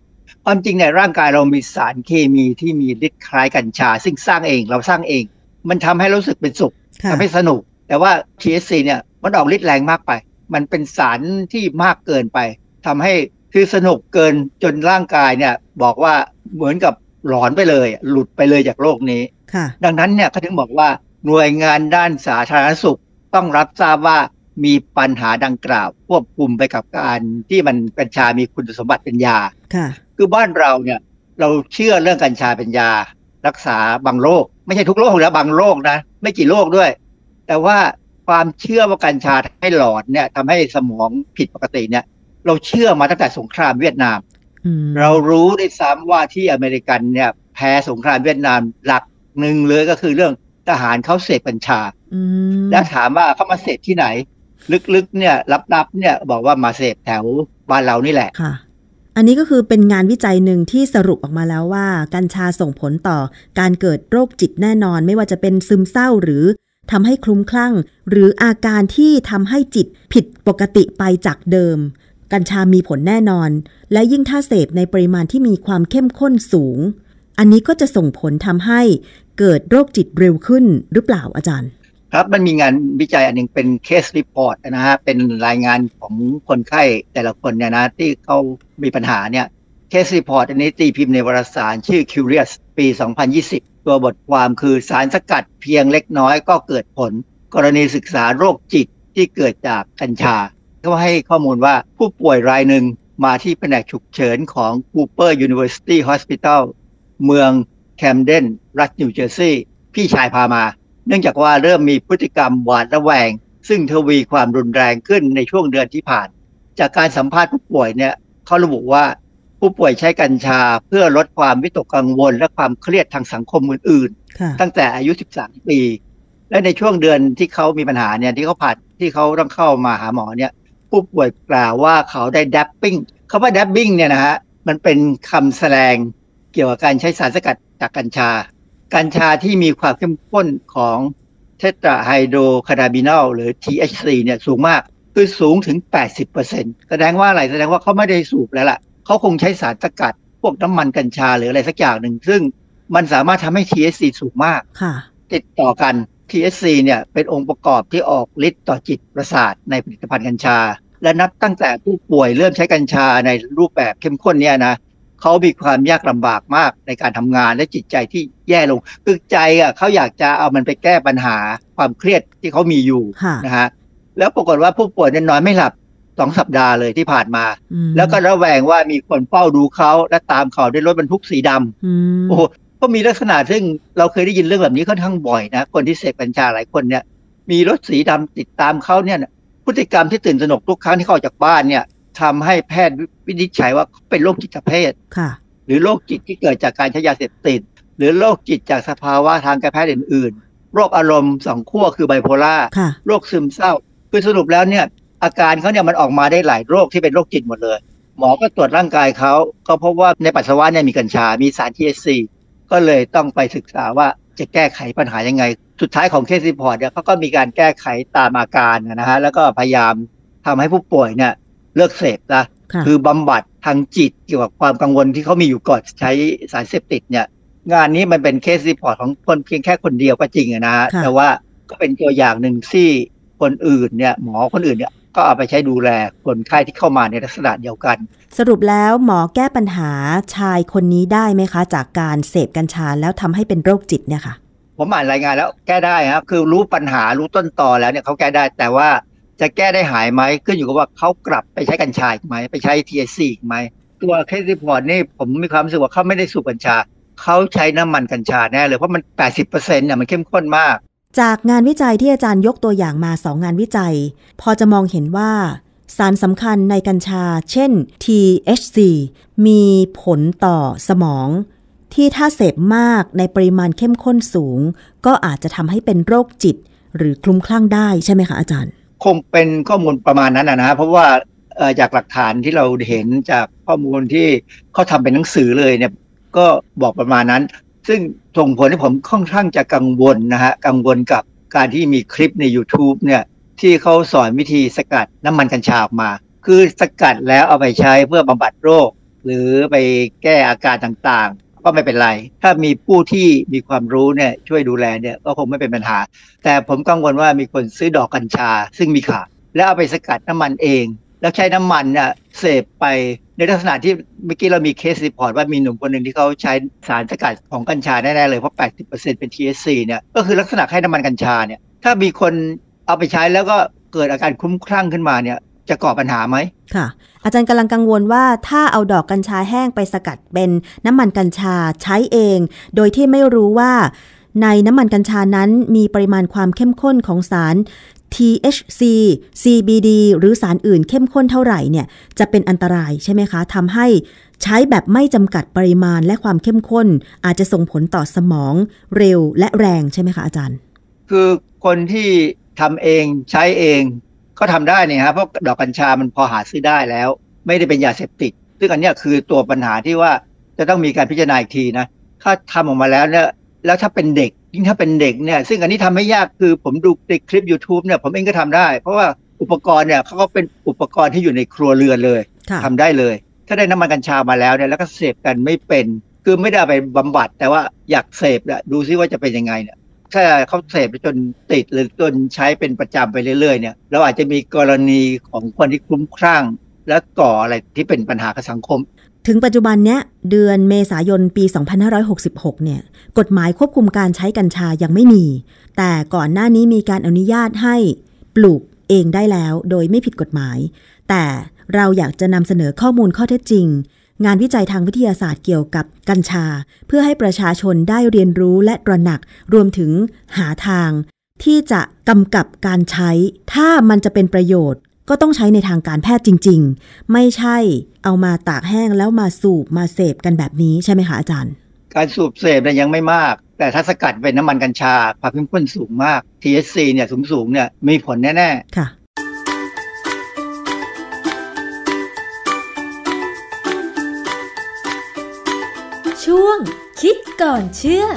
ความจริงในร่างกายเรามีสารเคมีที่มีฤทธิ์คล้ายกัญชาซึ่งสร้างเองเราสร้างเองมันทำให้รู้สึกเป็นสุขทำให้สนุกแต่ว่า THC เนี่ยมันออกฤทธิ์แรงมากไปมันเป็นสารที่มากเกินไปทำให้คือสนุกเกินจนร่างกายเนี่ยบอกว่าเหมือนกับหลอนไปเลยหลุดไปเลยจากโลกนี้ดังนั้นเนี่ยเขาถึงบอกว่าหน่วยงานด้านสาธารณสุขต้องรับทราบว่ามีปัญหาดังกล่าวควบคุมไปกับการที่มันกัญชามีคุณสมบัติเป็นยาคือบ้านเราเนี่ยเราเชื่อเรื่องกัญชาเป็นยารักษาบางโรคไม่ใช่ทุกโรคนะบางโรคนะไม่กี่โรคด้วยแต่ว่าความเชื่อว่ากัญชาให้หลอนเนี่ยทำให้สมองผิดปกติเนี่ยเราเชื่อมาตั้งแต่สงครามเวียดนามเรารู้ได้ซ้ำว่าที่อเมริกันเนี่ยแพ้สงครามเวียดนามหลักหนึ่งเลยก็คือเรื่องทหารเขาเสพกัญชาแล้วถามว่าเขามาเสพที่ไหนลึกๆเนี่ยลับๆเนี่ยบอกว่ามาเสพแถวบ้านเรานี่แหละค่ะอันนี้ก็คือเป็นงานวิจัยหนึ่งที่สรุปออกมาแล้วว่ากัญชาส่งผลต่อการเกิดโรคจิตแน่นอนไม่ว่าจะเป็นซึมเศร้าหรือทำให้คลุ้มคลั่งหรืออาการที่ทำให้จิตผิดปกติไปจากเดิมกัญชามีผลแน่นอนและยิ่งถ้าเสพในปริมาณที่มีความเข้มข้นสูงอันนี้ก็จะส่งผลทำให้เกิดโรคจิตเร็วขึ้นหรือเปล่าอาจารย์ครับมันมีงานวิจัยอันนึงเป็นเคสรีพอร์ตนะฮะเป็นรายงานของคนไข้แต่ละคนเนี่ยนะที่เขามีปัญหาเนี่ยเคสรีพอร์ตอันนี้ตีพิมพ์ในวารสารชื่อ Curious ปี 2020 ตัวบทความคือสารสกัดเพียงเล็กน้อยก็เกิดผลกรณีศึกษาโรคจิตที่เกิดจากกัญชาเขาให้ข้อมูลว่าผู้ป่วยรายหนึ่งมาที่แผนกฉุกเฉินของ Cooper University Hospital เมืองแคมเดนรัฐนิวเจอร์ซีย์พี่ชายพามาเนื่องจากว่าเริ่มมีพฤติกรรมหวาดระแวงซึ่งทวีความรุนแรงขึ้นในช่วงเดือนที่ผ่านจากการสัมภาษณ์ผู้ป่วยเนี่ยเขาระบุว่าผู้ป่วยใช้กัญชาเพื่อลดความวิตกกังวลและความเครียดทางสังคมอื่นๆตั้งแต่อายุ13ปีและในช่วงเดือนที่เขามีปัญหาเนี่ยที่เขาต้องเข้ามาหาหมอเนี่ยผู้ป่วยกล่าวว่าเขาได้ดับบิ้งคำว่าดับบิ้งเนี่ยนะฮะมันเป็นคำแสดงเกี่ยวกับการใช้สารสกัดจากกัญชาที่มีความเข้มข้นของเทตราไฮโดรคานาบินอลหรือ THC เนี่ยสูงมากคือสูงถึง 80% แสดงว่าอะไรแสดงว่าเขาไม่ได้สูบแล้วล่ะเขาคงใช้สารสกัดพวกน้ำมันกัญชาหรืออะไรสักอย่างหนึ่งซึ่งมันสามารถทำให้ THC สูงมากติดต่อกัน THC เนี่ยเป็นองค์ประกอบที่ออกฤทธิ์ต่อจิตประสาทในผลิตภัณฑ์กัญชาและนับตั้งแต่ผู้ป่วยเริ่มใช้กัญชาในรูปแบบเข้มข้นเนี่ยนะเขามีความยากลำบากมากในการทำงานและจิตใจที่แย่ลงคือใจอ่ะเขาอยากจะเอามันไปแก้ปัญหาความเครียดที่เขามีอยู่นะฮะแล้วปรากฏว่าผู้ป่วยนอนไม่หลับ2สัปดาห์เลยที่ผ่านมาแล้วก็ระแวงว่ามีคนเฝ้าดูเขาและตามเขาด้วยรถบรรทุกสีดำโอ้โหก็มีลักษณะซึ่งเราเคยได้ยินเรื่องแบบนี้ค่อนข้างบ่อยนะคนที่เสพกัญชาหลายคนเนี่ยมีรถสีดำติดตามเขาเนี่ยพฤติกรรมที่ตื่นสนุกทุกครั้งที่เขาออกจากบ้านเนี่ยทำให้แพทย์วินิจฉัยว่าเป็นโรคจิตเภทหรือโรคจิตที่เกิดจากการใช้ยาเสพติดหรือโรคจิตจากสภาวะทางการแพทย์อื่นๆโรคอารมณ์สองขั้วคือไบโพล่าโรคซึมเศร้าคือสรุปแล้วเนี่ยอาการเขาเนี่ยมันออกมาได้หลายโรคที่เป็นโรคจิตหมดเลยหมอก็ตรวจร่างกายเขาก็พบว่าในปัสสาวะเนี่ยมีกัญชามีสาร THC ก็เลยต้องไปศึกษาว่าจะแก้ไขปัญหายังไงสุดท้ายของเคสรีพอร์ตเนี่ยเขาก็มีการแก้ไขตามอาการนะฮะแล้วก็พยายามทำให้ผู้ป่วยเนี่ยเลิกเสพนะคือบำบัดทางจิตเกี่ยวกับความกังวลที่เขามีอยู่ก่อนใช้สารเสพติดเนี่ยงานนี้มันเป็นเคสรีพอร์ตของคนเพียงแค่คนเดียวก็จริงนะฮะแต่ว่าก็เป็นตัวอย่างหนึ่งที่คนอื่นเนี่ยหมอคนอื่นเนี่ยก็เอาไปใช้ดูแลคนไข้ที่เข้ามาในลักษณะเดียวกันสรุปแล้วหมอแก้ปัญหาชายคนนี้ได้ไหมคะจากการเสพกัญชาแล้วทำให้เป็นโรคจิตเนี่ยค่ะผมอ่านรายงานแล้วแก้ได้ครับคือรู้ปัญหารู้ต้นตอแล้วเนี่ยเขาแก้ได้แต่ว่าจะแก้ได้หายไหมขึ้นอยู่กับว่าเขากลับไปใช้กัญชาอีกไหมไปใช้ THC อีกไหมตัวเคสรีพอร์ตนี่ผมมีความรู้สึกว่าเขาไม่ได้สูบกัญชาเขาใช้น้ำมันกัญชาแน่เลยเพราะมัน 80% เนี่ยมันเข้มข้นมากจากงานวิจัยที่อาจารย์ยกตัวอย่างมา2 งานวิจัยพอจะมองเห็นว่าสารสำคัญในกัญชาเช่น THC มีผลต่อสมองที่ถ้าเสพมากในปริมาณเข้มข้นสูงก็อาจจะทำให้เป็นโรคจิตหรือคลุ้มคลั่งได้ใช่ไหมคะอาจารย์คงเป็นข้อมูลประมาณนั้นนะเพราะว่าจากหลักฐานที่เราเห็นจากข้อมูลที่เขาทำเป็นหนังสือเลยเนี่ยก็บอกประมาณนั้นซึ่งส่งผลให้ผมค่อนข้างจะกังวลนะฮะกังวลกับ การที่มีคลิปใน YouTube เนี่ยที่เขาสอนวิธีสกัดน้ำมันกัญชาออกมาคือสกัดแล้วเอาไปใช้เพื่อบำบัดโรคหรือไปแก้อาการต่างๆก็ไม่เป็นไรถ้ามีผู้ที่มีความรู้เนี่ยช่วยดูแลเนี่ยก็คงไม่เป็นปัญหาแต่ผมกังวลว่ามีคนซื้อดอกกัญชาซึ่งมีขายแล้วเอาไปสกัดน้ำมันเองแล้วใช้น้ำมันเนี่ยเสพไปในลักษณะที่เมื่อกี้เรามีเคสรีพอร์ตว่ามีหนุ่มคนหนึ่งที่เขาใช้สารสกัดของกัญชาแน่ๆเลยเพราะ 80% เป็น THC เนี่ยก็คือลักษณะให้น้ำมันกัญชาเนี่ยถ้ามีคนเอาไปใช้แล้วก็เกิดอาการคลุ้มคลั่งขึ้นมาเนี่ยจะก่อปัญหาไหมค่ะอาจารย์กำลังกังวลว่าถ้าเอาดอกกัญชาแห้งไปสกัดเป็นน้ำมันกัญชาใช้เองโดยที่ไม่รู้ว่าในน้ำมันกัญชานั้นมีปริมาณความเข้มข้นของสาร THC CBD หรือสารอื่นเข้มข้นเท่าไหร่เนี่ยจะเป็นอันตรายใช่ไหมคะทำให้ใช้แบบไม่จำกัดปริมาณและความเข้มข้นอาจจะส่งผลต่อสมองเร็วและแรงใช่ไหมคะอาจารย์คือคนที่ทำเองใช้เองก็ทำได้เนี่ยฮะเพราะดอกกัญชามันพอหาซื้อได้แล้วไม่ได้เป็นยาเสพติดซึ่งอันนี้คือตัวปัญหาที่ว่าจะต้องมีการพิจารณาอีกทีนะถ้าทำออกมาแล้วเนี่ยแล้วถ้าเป็นเด็กยิ่งถ้าเป็นเด็กเนี่ยซึ่งอันนี้ทำไม่ยากคือผมดูในคลิป YouTube เนี่ยผมเองก็ทำได้เพราะว่าอุปกรณ์เนี่ยเขาก็เป็นอุปกรณ์ที่อยู่ในครัวเรือนเลยทำได้เลยถ้าได้น้ำมันกัญชามาแล้วเนี่ยแล้วก็เสพกันไม่เป็นคือไม่ได้ไปบำบัดแต่ว่าอยากเสพเนี่ยดูซิว่าจะเป็นยังไงเนี่ยถ้าเขาเสพไปจนติดหรือจนใช้เป็นประจำไปเรื่อยๆเนี่ยเราอาจจะมีกรณีของคนที่คลุ้มคลั่งและก่ออะไรที่เป็นปัญหากับสังคมถึงปัจจุบันเนี้ยเดือนเมษายนปี2566เนี่ยกฎหมายควบคุมการใช้กัญชายังไม่มีแต่ก่อนหน้านี้มีการอนุญาตให้ปลูกเองได้แล้วโดยไม่ผิดกฎหมายแต่เราอยากจะนำเสนอข้อมูลข้อเท็จจริงงานวิจัยทางวิทยาศาสตร์เกี่ยวกับกัญชาเพื่อให้ประชาชนได้เรียนรู้และตระหนักรวมถึงหาทางที่จะกำกับการใช้ถ้ามันจะเป็นประโยชน์ก็ต้องใช้ในทางการแพทย์จริงๆไม่ใช่เอามาตากแห้งแล้วมาสูบมาเสพกันแบบนี้ใช่ไหมคะอาจารย์การสูบเสพเนี่ยยังไม่มากแต่ถ้าสกัดเป็นน้ำมันกัญชาความเข้มข้นสูงมาก THC เนี่ยสูงเนี่ยมีผลแน่ๆค่ะช่วงคิดก่อนเชื่อ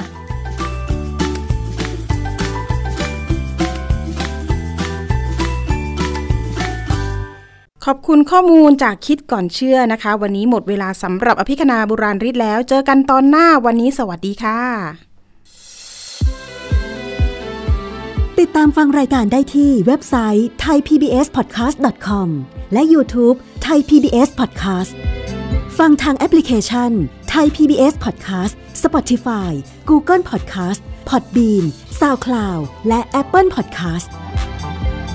ขอบคุณข้อมูลจากคิดก่อนเชื่อนะคะวันนี้หมดเวลาสำหรับอภิคณาบุราริศแล้วเจอกันตอนหน้าวันนี้สวัสดีค่ะติดตามฟังรายการได้ที่เว็บไซต์ thaipbspodcast.com และ YouTube Thai PBS Podcast ฟังทางแอปพลิเคชัน Thai PBS Podcast Spotify Google Podcast Podbean SoundCloud และ Apple Podcast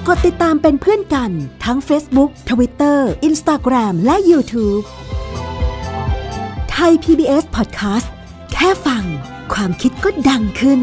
กดติดตามเป็นเพื่อนกันทั้ง Facebook, Twitter, Instagram และ YouTube ไทย PBS Podcast แค่ฟังความคิดก็ดังขึ้น